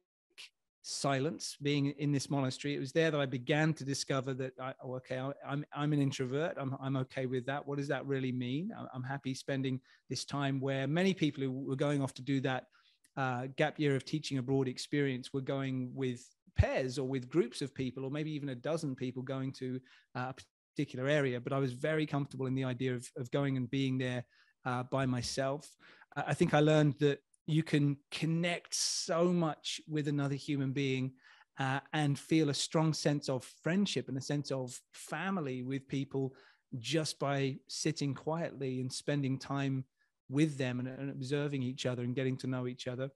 silence being in this monastery. It was there that I began to discover that I, oh, okay, I, I'm I'm an introvert. I'm I'm okay with that. What does that really mean? I'm happy spending this time where many people who were going off to do that uh, gap year of teaching abroad experience were going with pairs or with groups of people, or maybe even a dozen people going to a particular area. But I was very comfortable in the idea of of going and being there uh, by myself. I think I learned that you can connect so much with another human being uh, and feel a strong sense of friendship and a sense of family with people just by sitting quietly and spending time with them and, and observing each other and getting to know each other.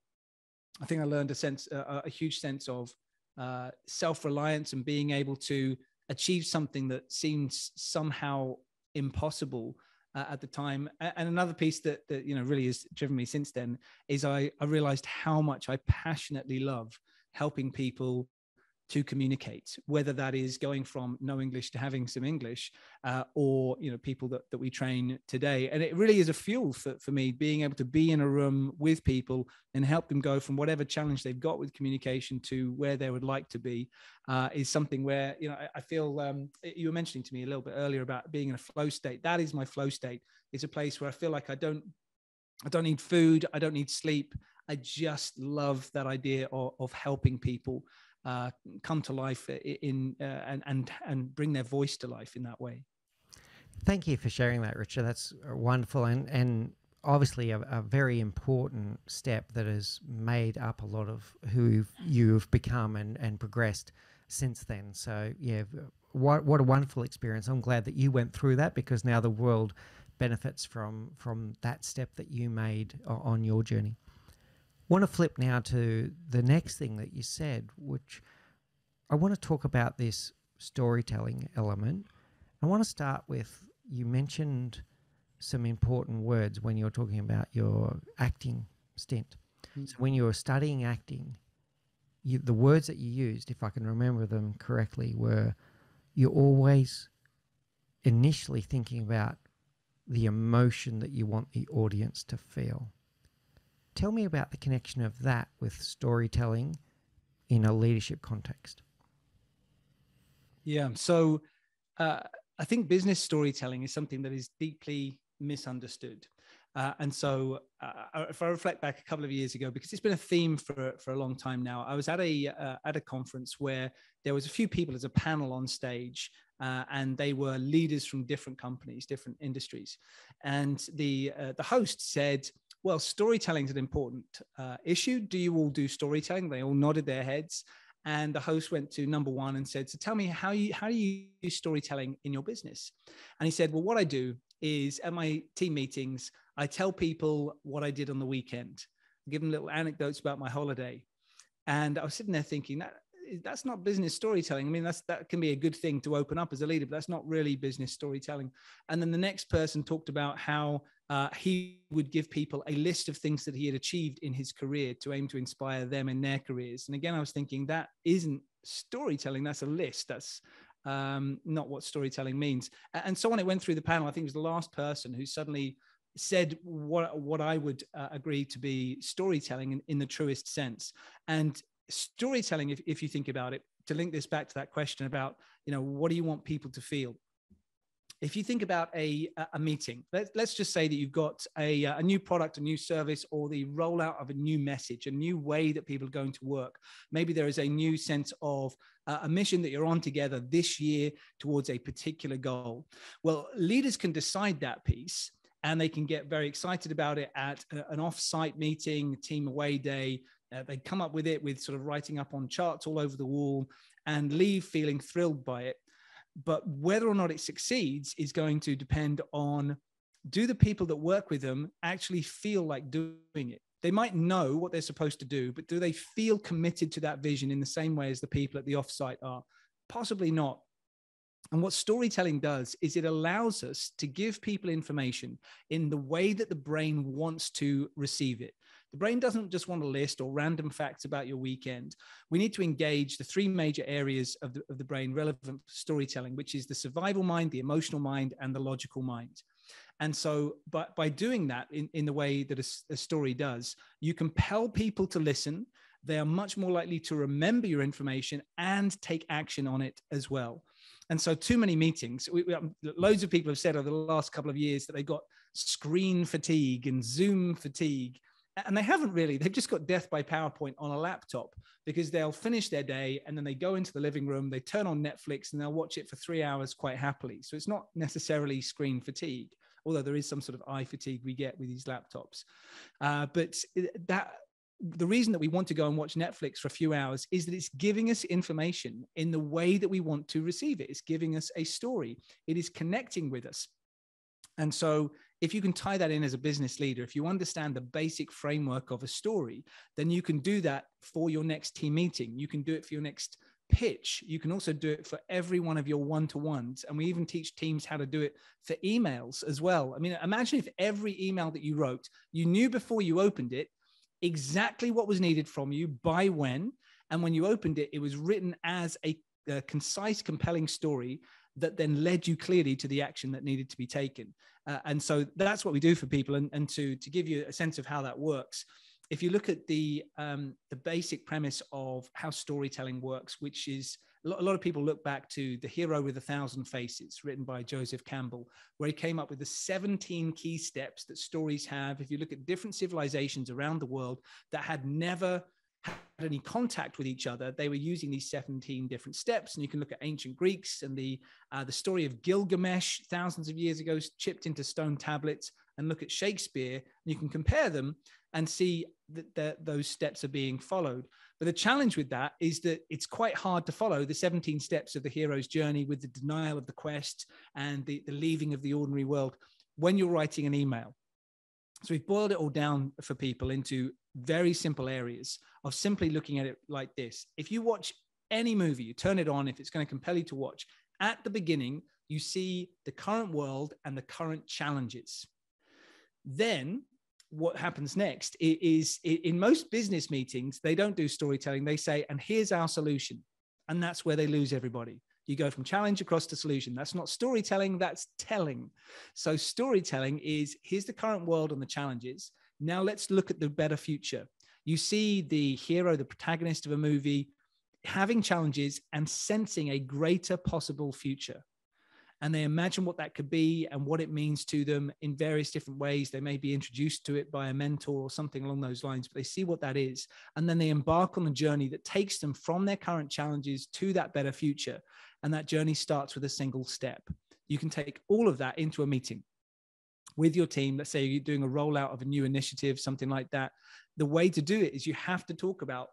I think I learned a sense, uh, a huge sense of uh, self-reliance and being able to achieve something that seems somehow impossible Uh, at the time. And another piece that, that you know really has driven me since then is I, I realized how much I passionately love helping people to communicate, whether that is going from no English to having some English, uh, or, you know, people that, that we train today. And it really is a fuel for, for me, being able to be in a room with people and help them go from whatever challenge they've got with communication to where they would like to be, uh, is something where, you know, I, I feel, um, you were mentioning to me a little bit earlier about being in a flow state. That is my flow state. It's a place where I feel like I don't, I don't need food. I don't need sleep. I just love that idea of, of helping people uh, come to life in uh, and, and, and bring their voice to life in that way. Thank you for sharing that, Richard. That's wonderful. And, and obviously a, a very important step that has made up a lot of who you've become and, and progressed since then. So yeah, what, what a wonderful experience. I'm glad that you went through that, because now the world benefits from from that step that you made on your journey. Want to flip now to the next thing that you said, which I want to talk about, this storytelling element. I want to start with, you mentioned some important words when you're talking about your acting stint. Mm-hmm. So when you were studying acting, you, the words that you used, if I can remember them correctly, were you're always initially thinking about the emotion that you want the audience to feel. Tell me about the connection of that with storytelling in a leadership context. Yeah, so uh, I think business storytelling is something that is deeply misunderstood. Uh, and so uh, if I reflect back a couple of years ago, because it's been a theme for, for a long time now, I was at a, uh, at a conference where there was a few people as a panel on stage, Uh, and they were leaders from different companies, different industries. And the, uh, the host said, well, storytelling is an important uh, issue. Do you all do storytelling? They all nodded their heads. And the host went to number one and said, so tell me, how you, how do you use storytelling in your business? And he said, well, what I do is at my team meetings, I tell people what I did on the weekend. I give them little anecdotes about my holiday. And I was sitting there thinking that, that's not business storytelling. I mean, that's, that can be a good thing to open up as a leader, but that's not really business storytelling. And then the next person talked about how uh, he would give people a list of things that he had achieved in his career to aim to inspire them in their careers. And again, I was thinking, that isn't storytelling. That's a list. That's um, not what storytelling means. And so on, it went through the panel. I think it was the last person who suddenly said what, what I would uh, agree to be storytelling in, in the truest sense. And storytelling, if, if you think about it, to link this back to that question about, you know, what do you want people to feel? If you think about a, a meeting, let's, let's just say that you've got a, a new product, a new service, or the rollout of a new message, a new way that people are going to work. Maybe there is a new sense of uh, a mission that you're on together this year towards a particular goal. Well, leaders can decide that piece, and they can get very excited about it at a, an off-site meeting, team away day. Uh, they come up with it with sort of writing up on charts all over the wall and leave feeling thrilled by it. But whether or not it succeeds is going to depend on, do the people that work with them actually feel like doing it? They might know what they're supposed to do, but do they feel committed to that vision in the same way as the people at the offsite are? Possibly not. And what storytelling does is it allows us to give people information in the way that the brain wants to receive it. The brain doesn't just want a list or random facts about your weekend. We need to engage the three major areas of the, of the brain relevant for storytelling, which is the survival mind, the emotional mind, and the logical mind. And so by, by doing that in, in the way that a, a story does, you compel people to listen. They are much more likely to remember your information and take action on it as well. And so too many meetings, we, we, loads of people have said over the last couple of years that they got screen fatigue and Zoom fatigue. And they haven't really, they've just got death by PowerPoint on a laptop, because they'll finish their day and then they go into the living room, they turn on Netflix and they'll watch it for three hours quite happily. So it's not necessarily screen fatigue, although there is some sort of eye fatigue we get with these laptops. Uh, but that the reason that we want to go and watch Netflix for a few hours is that it's giving us information in the way that we want to receive it. It's giving us a story. It is connecting with us. And so if you can tie that in as a business leader, if you understand the basic framework of a story, then you can do that for your next team meeting. You can do it for your next pitch. You can also do it for every one of your one-to-ones. And we even teach teams how to do it for emails as well. I mean, imagine if every email that you wrote, you knew before you opened it exactly what was needed from you by when, And when you opened it, it was written as a, a concise, compelling story that then led you clearly to the action that needed to be taken. Uh, and so that's what we do for people. And, and to, to give you a sense of how that works, if you look at the, um, the basic premise of how storytelling works, which is a lot, a lot of people look back to The Hero with a Thousand Faces, written by Joseph Campbell, where he came up with the seventeen key steps that stories have. If you look at different civilizations around the world that had never had any contact with each other, they were using these seventeen different steps. And you can look at ancient Greeks and the uh, the story of Gilgamesh thousands of years ago, chipped into stone tablets, and look at Shakespeare, and you can compare them and see that, that those steps are being followed. But the challenge with that is that it's quite hard to follow the seventeen steps of the hero's journey with the denial of the quest and the, the leaving of the ordinary world when you're writing an email. So we've boiled it all down for people into very simple areas of simply looking at it like this. If you watch any movie, you turn it on, if it's going to compel you to watch, at the beginning, you see the current world and the current challenges. Then what happens next is, in most business meetings, they don't do storytelling. They say, and here's our solution. And that's where they lose everybody. You go from challenge across to solution. That's not storytelling, that's telling. So storytelling is, here's the current world and the challenges. Now let's look at the better future. You see the hero, the protagonist of a movie, having challenges and sensing a greater possible future. And they imagine what that could be and what it means to them in various different ways. They may be introduced to it by a mentor or something along those lines, but they see what that is. And then they embark on a journey that takes them from their current challenges to that better future. And that journey starts with a single step. You can take all of that into a meeting with your team. Let's say you're doing a rollout of a new initiative, something like that. The way to do it is you have to talk about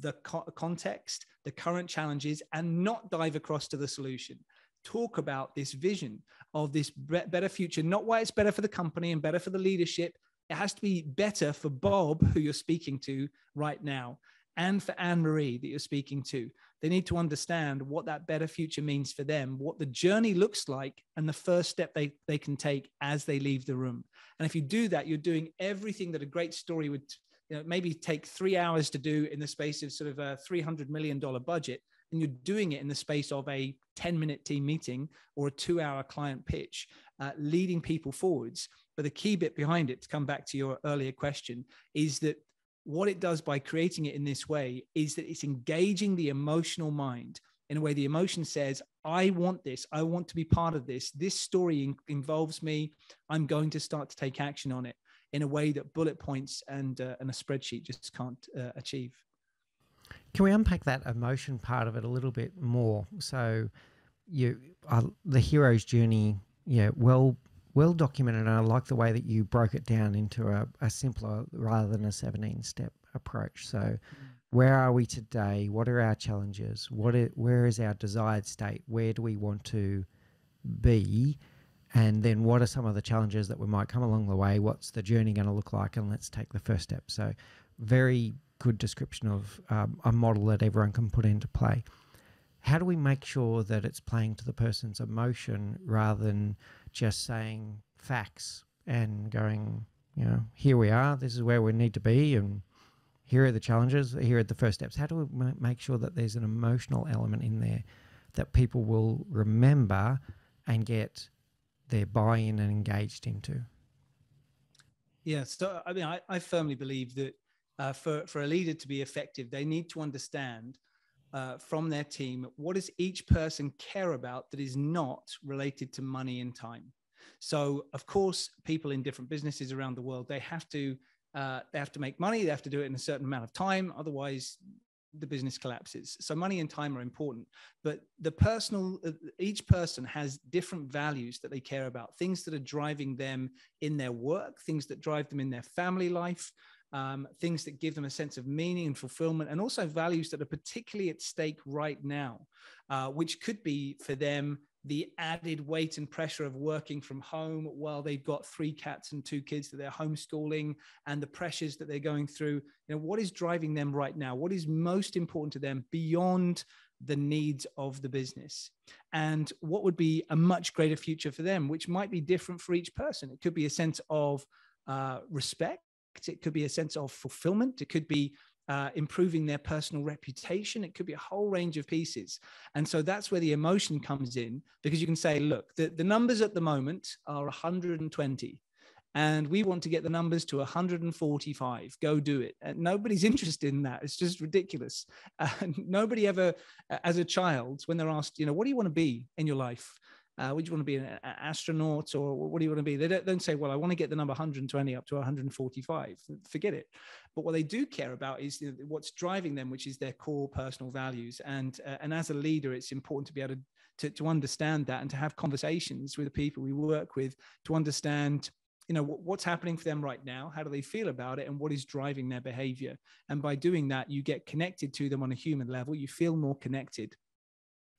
the co- context, the current challenges, and not dive across to the solution. Talk about this vision of this better future, not why it's better for the company and better for the leadership. It has to be better for Bob, who you're speaking to right now, and for Anne-Marie that you're speaking to. They need to understand what that better future means for them, what the journey looks like, and the first step they, they can take as they leave the room. And if you do that, you're doing everything that a great story would, you know, maybe take three hours to do in the space of sort of a three hundred million dollars budget. And you're doing it in the space of a ten minute team meeting or a two hour client pitch, uh, leading people forwards. But the key bit behind it, to come back to your earlier question, is that what it does by creating it in this way is that it's engaging the emotional mind in a way the emotion says, I want this. I want to be part of this. This story in- involves me. I'm going to start to take action on it in a way that bullet points and, uh, and a spreadsheet just can't uh, achieve. Can we unpack that emotion part of it a little bit more? So you, uh, the hero's journey, yeah, well well documented, and I like the way that you broke it down into a, a simpler rather than a seventeen-step approach. So mm. where are we today? What are our challenges? What is, where is our desired state? Where do we want to be? And then what are some of the challenges that we might come along the way? What's the journey going to look like? And let's take the first step. So very good description of um, a model that everyone can put into play. How do we make sure that it's playing to the person's emotion rather than just saying facts and going, you know, here we are, this is where we need to be, and here are the challenges, here are the first steps? How do we make sure that there's an emotional element in there that people will remember and get their buy-in and engaged into? Yeah, so I mean, I, I firmly believe that Uh, for, for a leader to be effective, they need to understand uh, from their team, what does each person care about that is not related to money and time? So, of course, people in different businesses around the world, they have to uh, they have to make money. They have to do it in a certain amount of time. Otherwise, the business collapses. So money and time are important, but the personal, each person has different values that they care about, things that are driving them in their work, things that drive them in their family life, Um, things that give them a sense of meaning and fulfillment, and also values that are particularly at stake right now, uh, which could be for them the added weight and pressure of working from home while they've got three cats and two kids that they're homeschooling, and the pressures that they're going through. You know, what is driving them right now? What is most important to them beyond the needs of the business, and what would be a much greater future for them, which might be different for each person? It could be a sense of uh, respect. It could be a sense of fulfillment. It could be uh, improving their personal reputation. It could be a whole range of pieces. And so that's where the emotion comes in, because you can say, look, the, the numbers at the moment are one hundred twenty. And we want to get the numbers to one hundred forty-five. Go do it. And nobody's interested in that. It's just ridiculous. Uh, nobody ever, as a child, when they're asked, you know, what do you want to be in your life? Uh, would you want to be an astronaut, or what do you want to be? They don't, don't say, well, I want to get the number one hundred twenty up to one hundred forty-five. Forget it. But what they do care about is what's driving them, which is their core personal values. And uh, and as a leader, it's important to be able to, to, to understand that, and to have conversations with the people we work with to understand, you know, what's happening for them right now, how do they feel about it, and what is driving their behavior. And by doing that, you get connected to them on a human level. You feel more connected.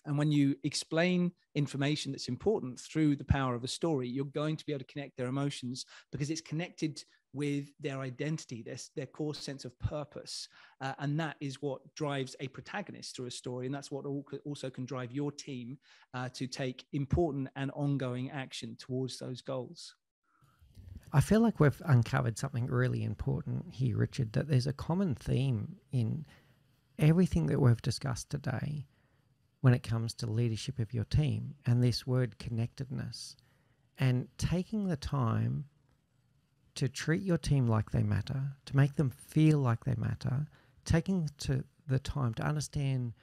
And when you explain information that's important through the power of a story, you're going to be able to connect their emotions, because it's connected with their identity, their, their core sense of purpose. Uh, and that is what drives a protagonist through a story. And that's what also can drive your team uh, to take important and ongoing action towards those goals. I feel like we've uncovered something really important here, Richard, that there's a common theme in everything that we've discussed today when it comes to leadership of your team, and this word connectedness, and taking the time to treat your team like they matter, to make them feel like they matter, taking to the time to understand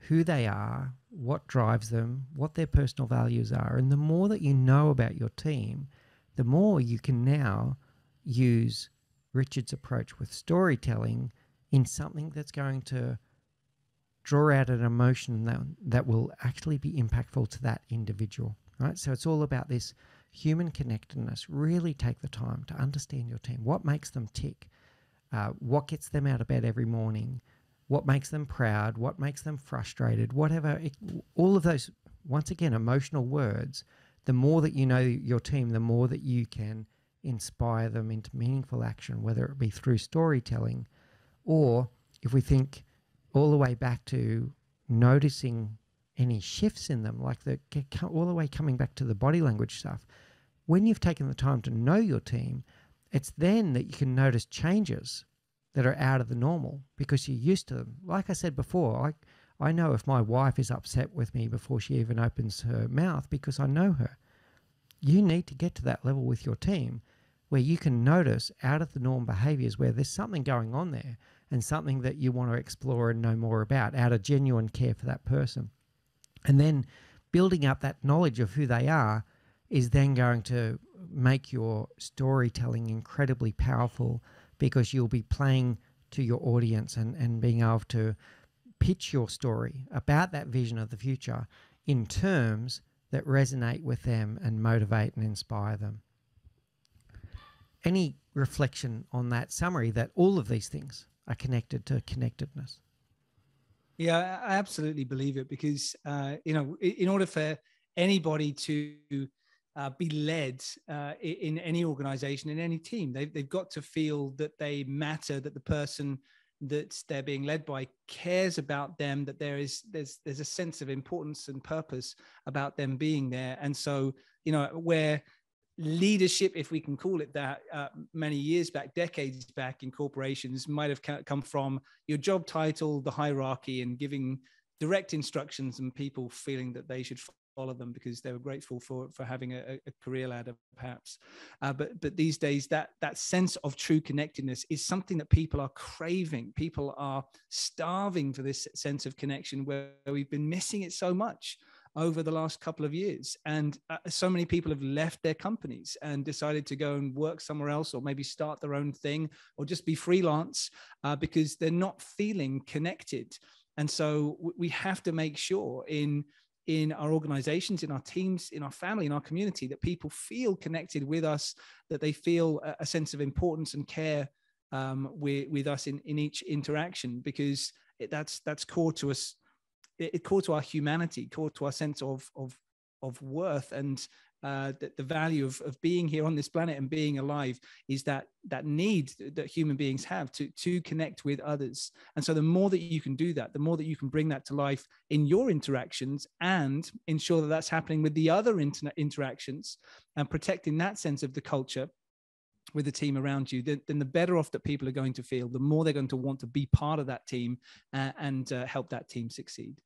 who they are, what drives them, what their personal values are. And the more that you know about your team, the more you can now use Richard's approach with storytelling in something that's going to draw out an emotion that, that will actually be impactful to that individual, right? So it's all about this human connectedness. Really take the time to understand your team. What makes them tick? Uh, what gets them out of bed every morning? What makes them proud? What makes them frustrated? Whatever, it, all of those, once again, emotional words. The more that you know your team, the more that you can inspire them into meaningful action, whether it be through storytelling, or if we think all the way back to noticing any shifts in them, like the all the way coming back to the body language stuff. When you've taken the time to know your team, it's then that you can notice changes that are out of the normal because you're used to them. Like I said before, I. I know if my wife is upset with me before she even opens her mouth because I know her. You need to get to that level with your team where you can notice out of the norm behaviors where there's something going on there and something that you want to explore and know more about out of genuine care for that person. And then building up that knowledge of who they are is then going to make your storytelling incredibly powerful, because you'll be playing to your audience and, and being able to pitch your story about that vision of the future in terms that resonate with them and motivate and inspire them. Any reflection on that summary that all of these things are connected to connectedness? Yeah, I absolutely believe it, because, uh, you know, in order for anybody to uh, be led uh, in any organization, in any team, they've, they've got to feel that they matter, that the person that they're being led by cares about them, that there is there's there's a sense of importance and purpose about them being there. And so, you know, where leadership, if we can call it that, uh, many years back, decades back in corporations might have come from your job title, the hierarchy, and giving direct instructions and people feeling that they should follow them because they were grateful for for having a, a career ladder, perhaps. Uh, but but these days, that that sense of true connectedness is something that people are craving. People are starving for this sense of connection, where we've been missing it so much over the last couple of years. And uh, so many people have left their companies and decided to go and work somewhere else, or maybe start their own thing, or just be freelance, uh, because they're not feeling connected. And so we have to make sure in in our organizations, in our teams, in our family, in our community, that people feel connected with us, that they feel a, a sense of importance and care um, with, with us in, in each interaction, because it, that's that's core to us, it, it core to our humanity, core to our sense of, of, of worth, and uh, that the value of, of being here on this planet and being alive is that that need that human beings have to, to connect with others. And so the more that you can do that, the more that you can bring that to life in your interactions and ensure that that's happening with the other inter interactions and protecting that sense of the culture, with the team around you, then, then the better off that people are going to feel, the more they're going to want to be part of that team uh, and uh, help that team succeed.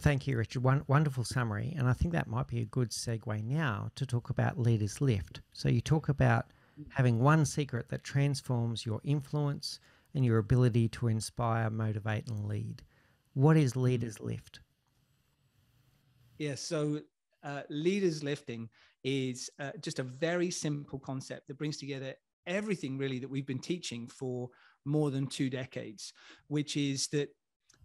Thank you, Richard. One wonderful summary. And I think that might be a good segue now to talk about Leaders Lift. So you talk about having one secret that transforms your influence and your ability to inspire, motivate, and lead. What is Leaders Lift? Yeah, so uh, Leaders Lifting is uh, just a very simple concept that brings together everything really that we've been teaching for more than two decades, which is that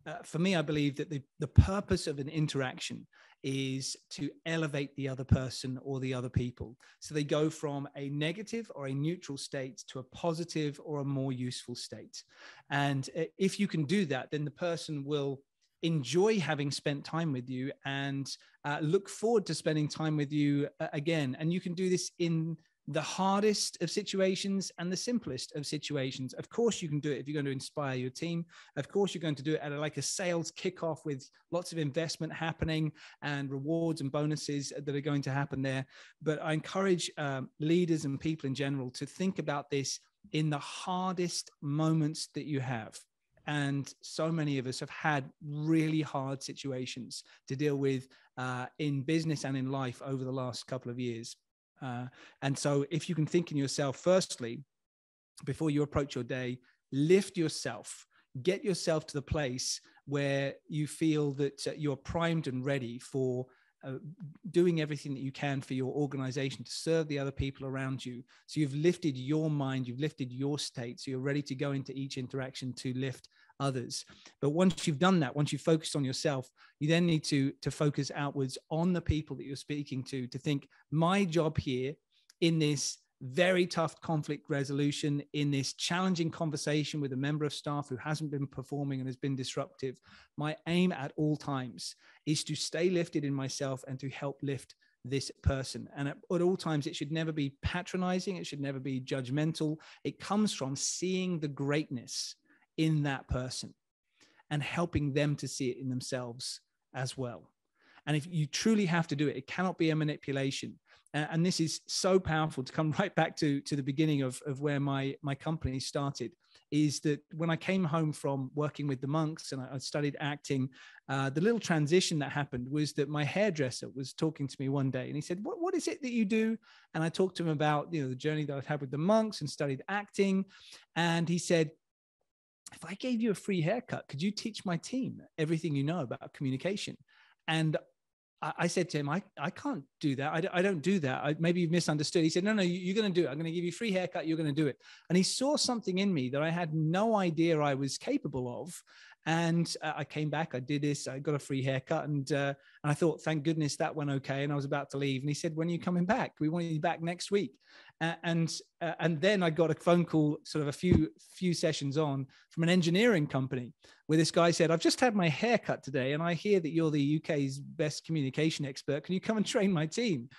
uh, for me, I believe that the, the purpose of an interaction is to elevate the other person or the other people. So they go from a negative or a neutral state to a positive or a more useful state. And if you can do that, then the person will enjoy having spent time with you and uh, look forward to spending time with you again. And you can do this in the hardest of situations and the simplest of situations. Of course, you can do it if you're going to inspire your team. Of course, you're going to do it at a, like a sales kickoff with lots of investment happening and rewards and bonuses that are going to happen there. But I encourage um, leaders and people in general to think about this in the hardest moments that you have. And so many of us have had really hard situations to deal with uh, in business and in life over the last couple of years. Uh, and so if you can think in yourself, firstly, before you approach your day, lift yourself, get yourself to the place where you feel that uh, you're primed and ready for uh, doing everything that you can for your organization to serve the other people around you. So you've lifted your mind, you've lifted your state, so you're ready to go into each interaction to lift others. But once you've done that, once you've focused on yourself, you then need to to focus outwards on the people that you're speaking to, to think, my job here in this very tough conflict resolution, in this challenging conversation with a member of staff who hasn't been performing and has been disruptive, my aim at all times is to stay lifted in myself and to help lift this person. And at, at all times, it should never be patronizing. It should never be judgmental. It comes from seeing the greatness in that person and helping them to see it in themselves as well. And if you truly have to do it, it cannot be a manipulation. Uh, and this is so powerful to come right back to, to the beginning of, of where my, my company started, is that when I came home from working with the monks and I, I studied acting, uh, the little transition that happened was that my hairdresser was talking to me one day and he said, what, what is it that you do? And I talked to him about, you know, the journey that I've had with the monks and studied acting. And he said, if I gave you a free haircut, could you teach my team everything you know about communication? And I said to him, I, I can't do that. I, d I don't do that. I, maybe you've misunderstood. He said, no, no, you're going to do it. I'm going to give you a free haircut. You're going to do it. And he saw something in me that I had no idea I was capable of. And uh, I came back, I did this, I got a free haircut. And, uh, and I thought, thank goodness that went okay. And I was about to leave. And he said, when are you coming back? We want you back next week. Uh, and, uh, and then I got a phone call sort of a few, few sessions on from an engineering company where this guy said, I've just had my haircut today. And I hear that you're the U K's best communication expert. Can you come and train my team?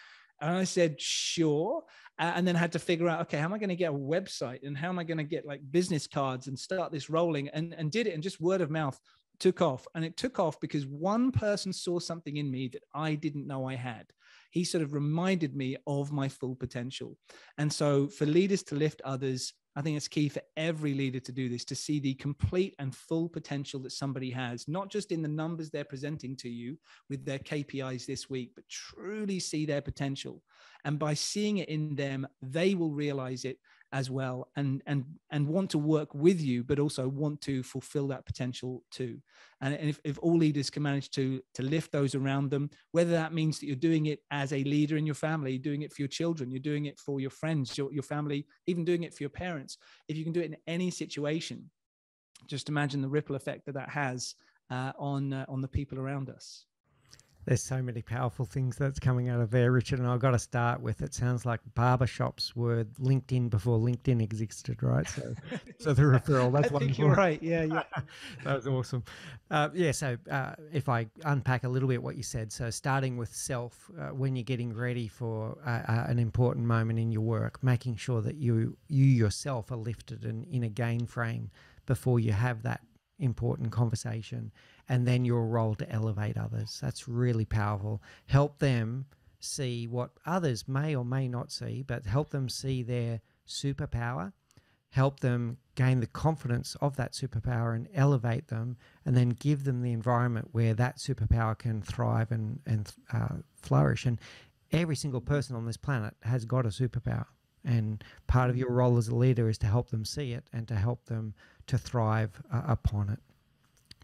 And I said, sure. And then I had to figure out, okay, how am I going to get a website and how am I going to get like business cards and start this rolling, and, and did it. And just word of mouth took off. And it took off because one person saw something in me that I didn't know I had. He sort of reminded me of my full potential. And so for leaders to lift others, I think it's key for every leader to do this, to see the complete and full potential that somebody has, not just in the numbers they're presenting to you with their K P Is this week, but truly see their potential. And by seeing it in them, they will realize it as well and, and, and want to work with you, but also want to fulfill that potential too. And if, if all leaders can manage to, to lift those around them, whether that means that you're doing it as a leader in your family, you're doing it for your children, you're doing it for your friends, your, your family, even doing it for your parents. If you can do it in any situation, just imagine the ripple effect that that has uh, on, uh, on the people around us. There's so many powerful things that's coming out of there, Richard, and I've got to start with, it sounds like barbershops were LinkedIn before LinkedIn existed, right? So, so the referral, that's wonderful. I think you're right, yeah, yeah. That was awesome. Uh, yeah, so uh, if I unpack a little bit what you said, so starting with self, uh, when you're getting ready for uh, uh, an important moment in your work, making sure that you, you yourself are lifted and in a gain frame before you have that important conversation, and then your role to elevate others. That's really powerful. Help them see what others may or may not see, but help them see their superpower, help them gain the confidence of that superpower and elevate them, and then give them the environment where that superpower can thrive and, and uh, flourish. And every single person on this planet has got a superpower. And part of your role as a leader is to help them see it and to help them to thrive uh, upon it.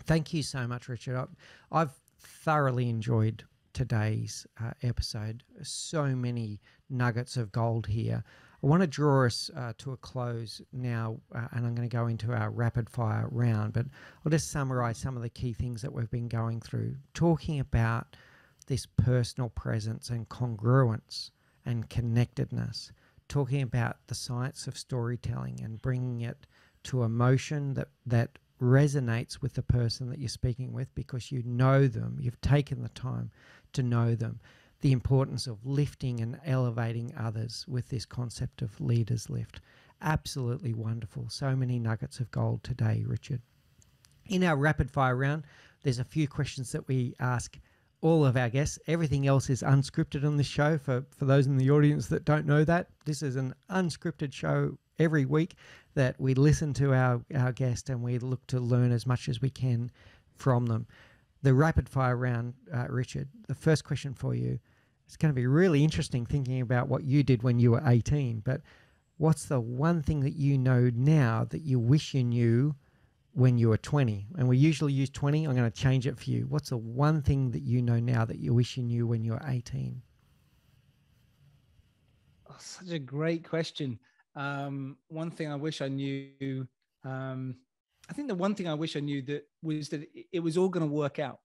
Thank you so much, Richard. I, I've thoroughly enjoyed today's uh, episode. So many nuggets of gold here. I want to draw us uh, to a close now, uh, and I'm going to go into our rapid fire round, but I'll just summarize some of the key things that we've been going through, talking about this personal presence and congruence and connectedness, talking about the science of storytelling and bringing it to emotion that, that resonates with the person that you're speaking with because you know them, you've taken the time to know them. The importance of lifting and elevating others with this concept of Leaders Lift. Absolutely wonderful. So many nuggets of gold today, Richard. In our rapid fire round, there's a few questions that we ask all of our guests. Everything else is unscripted on this show. For, for those in the audience that don't know that, this is an unscripted show every week that we listen to our, our guest and we look to learn as much as we can from them. The rapid fire round, uh, Richard, the first question for you. It's going to be really interesting thinking about what you did when you were eighteen, but what's the one thing that you know now that you wish you knew when you were twenty? And we usually use twenty. I'm going to change it for you. What's the one thing that you know now that you wish you knew when you were eighteen? Oh, such a great question. Um, one thing I wish I knew, um, I think the one thing I wish I knew that was that it was all going to work out.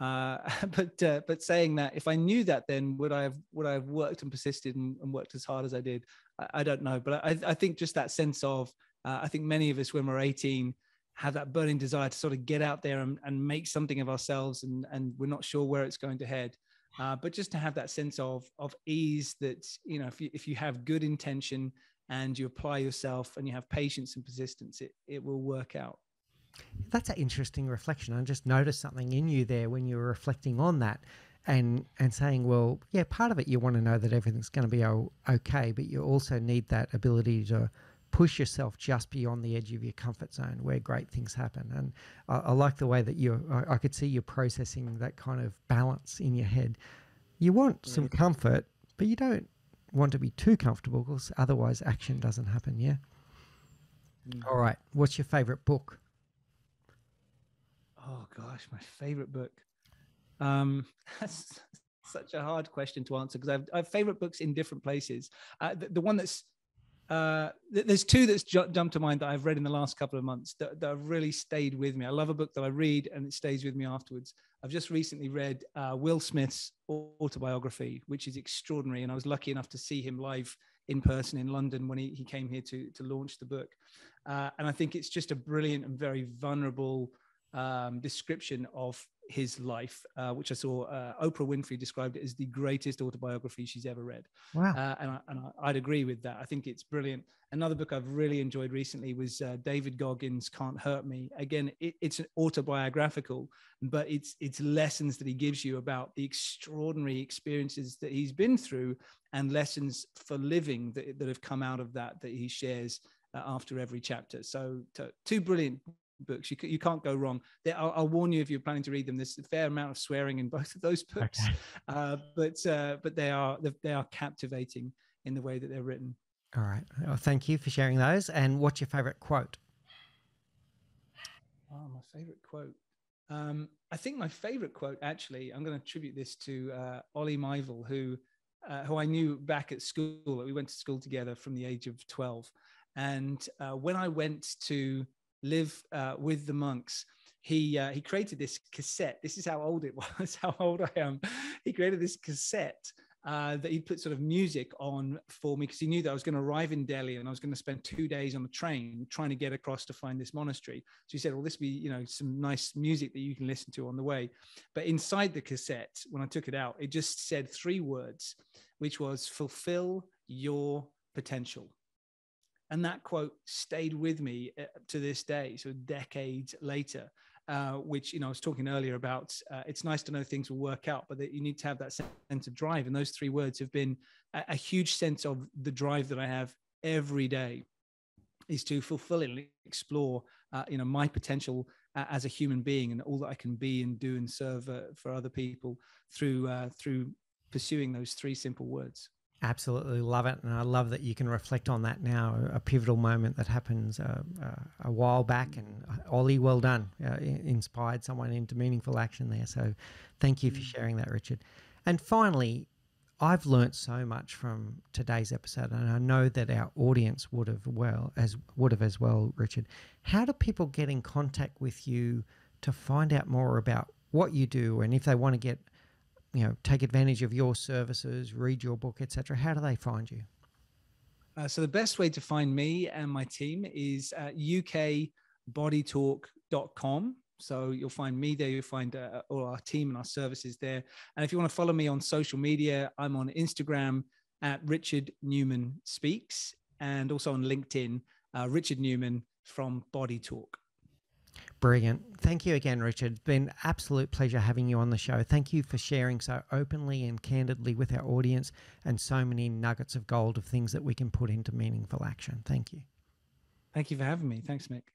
Uh, but uh, but saying that, if I knew that, then would I have would I have worked and persisted and, and worked as hard as I did? I, I don't know. But I, I think just that sense of uh, I think many of us when we're eighteen have that burning desire to sort of get out there and, and make something of ourselves, and and we're not sure where it's going to head. Uh, but just to have that sense of of ease that, you know, if you if you have good intention and you apply yourself and you have patience and persistence, it it will work out. That's an interesting reflection. I just noticed something in you there when you were reflecting on that and, and saying, well, yeah, part of it you want to know that everything's going to be okay, but you also need that ability to push yourself just beyond the edge of your comfort zone where great things happen. And I, I like the way that you, I, I could see you processing that kind of balance in your head. You want some comfort, but you don't want to be too comfortable because otherwise action doesn't happen, yeah? Mm. All right. What's your favorite book? Oh gosh, my favorite book. Um, that's such a hard question to answer because I've, I've favorite books in different places. Uh, the, the one that's, uh, th there's two that's ju jumped to mind that I've read in the last couple of months that, that have really stayed with me. I love a book that I read and it stays with me afterwards. I've just recently read uh, Will Smith's autobiography, which is extraordinary. And I was lucky enough to see him live in person in London when he, he came here to, to launch the book. Uh, and I think it's just a brilliant and very vulnerable Um, description of his life, uh, which I saw uh, Oprah Winfrey described it as the greatest autobiography she's ever read. Wow. Uh, and I, and I, I'd agree with that. I think it's brilliant. Another book I've really enjoyed recently was uh, David Goggins' Can't Hurt Me. Again, it, it's an autobiographical, but it's, it's lessons that he gives you about the extraordinary experiences that he's been through and lessons for living that, that have come out of that, that he shares uh, after every chapter. So two brilliant books. You, you can't go wrong. There, I'll, I'll warn you if you're planning to read them, there's a fair amount of swearing in both of those books, okay. uh, but uh, but they are they are captivating in the way that they're written. All right. Well, thank you for sharing those. And what's your favorite quote? Oh, my favorite quote. Um, I think my favorite quote, actually, I'm going to attribute this to uh, Ollie Myvel, who, uh, who I knew back at school. We went to school together from the age of twelve. And uh, when I went to live uh, with the monks, he uh, he created this cassette. This is how old it was, how old I am. He created this cassette uh, that he put sort of music on for me because he knew that I was going to arrive in Delhi and I was going to spend two days on the train trying to get across to find this monastery. So he said, well, this will be, you know, some nice music that you can listen to on the way. But inside the cassette, when I took it out, it just said three words, which was fulfill your potential. And that quote stayed with me to this day, so decades later, uh, which, you know, I was talking earlier about, uh, it's nice to know things will work out, but that you need to have that sense of drive. And those three words have been a, a huge sense of the drive that I have every day is to fulfill and explore, uh, you know, my potential uh, as a human being and all that I can be and do and serve uh, for other people through uh, through pursuing those three simple words. Absolutely love it. And I love that you can reflect on that now, a pivotal moment that happens uh, uh, a while back. And Ollie, well done, uh, inspired someone into meaningful action there. So thank you for sharing that, Richard. And finally, I've learnt so much from today's episode, and I know that our audience would have well as would have as well, Richard. How do people get in contact with you to find out more about what you do, and if they want to get you know, take advantage of your services, read your book, et cetera? How do they find you? Uh, so the best way to find me and my team is at U K body talk dot com. So you'll find me there, you'll find uh, all our team and our services there. And if you want to follow me on social media, I'm on Instagram at Richard Newman Speaks, and also on LinkedIn, uh, Richard Newman from Body Talk. Brilliant. Thank you again, Richard. It's been an absolute pleasure having you on the show. Thank you for sharing so openly and candidly with our audience, and so many nuggets of gold of things that we can put into meaningful action. Thank you. Thank you for having me. Thanks, Mick.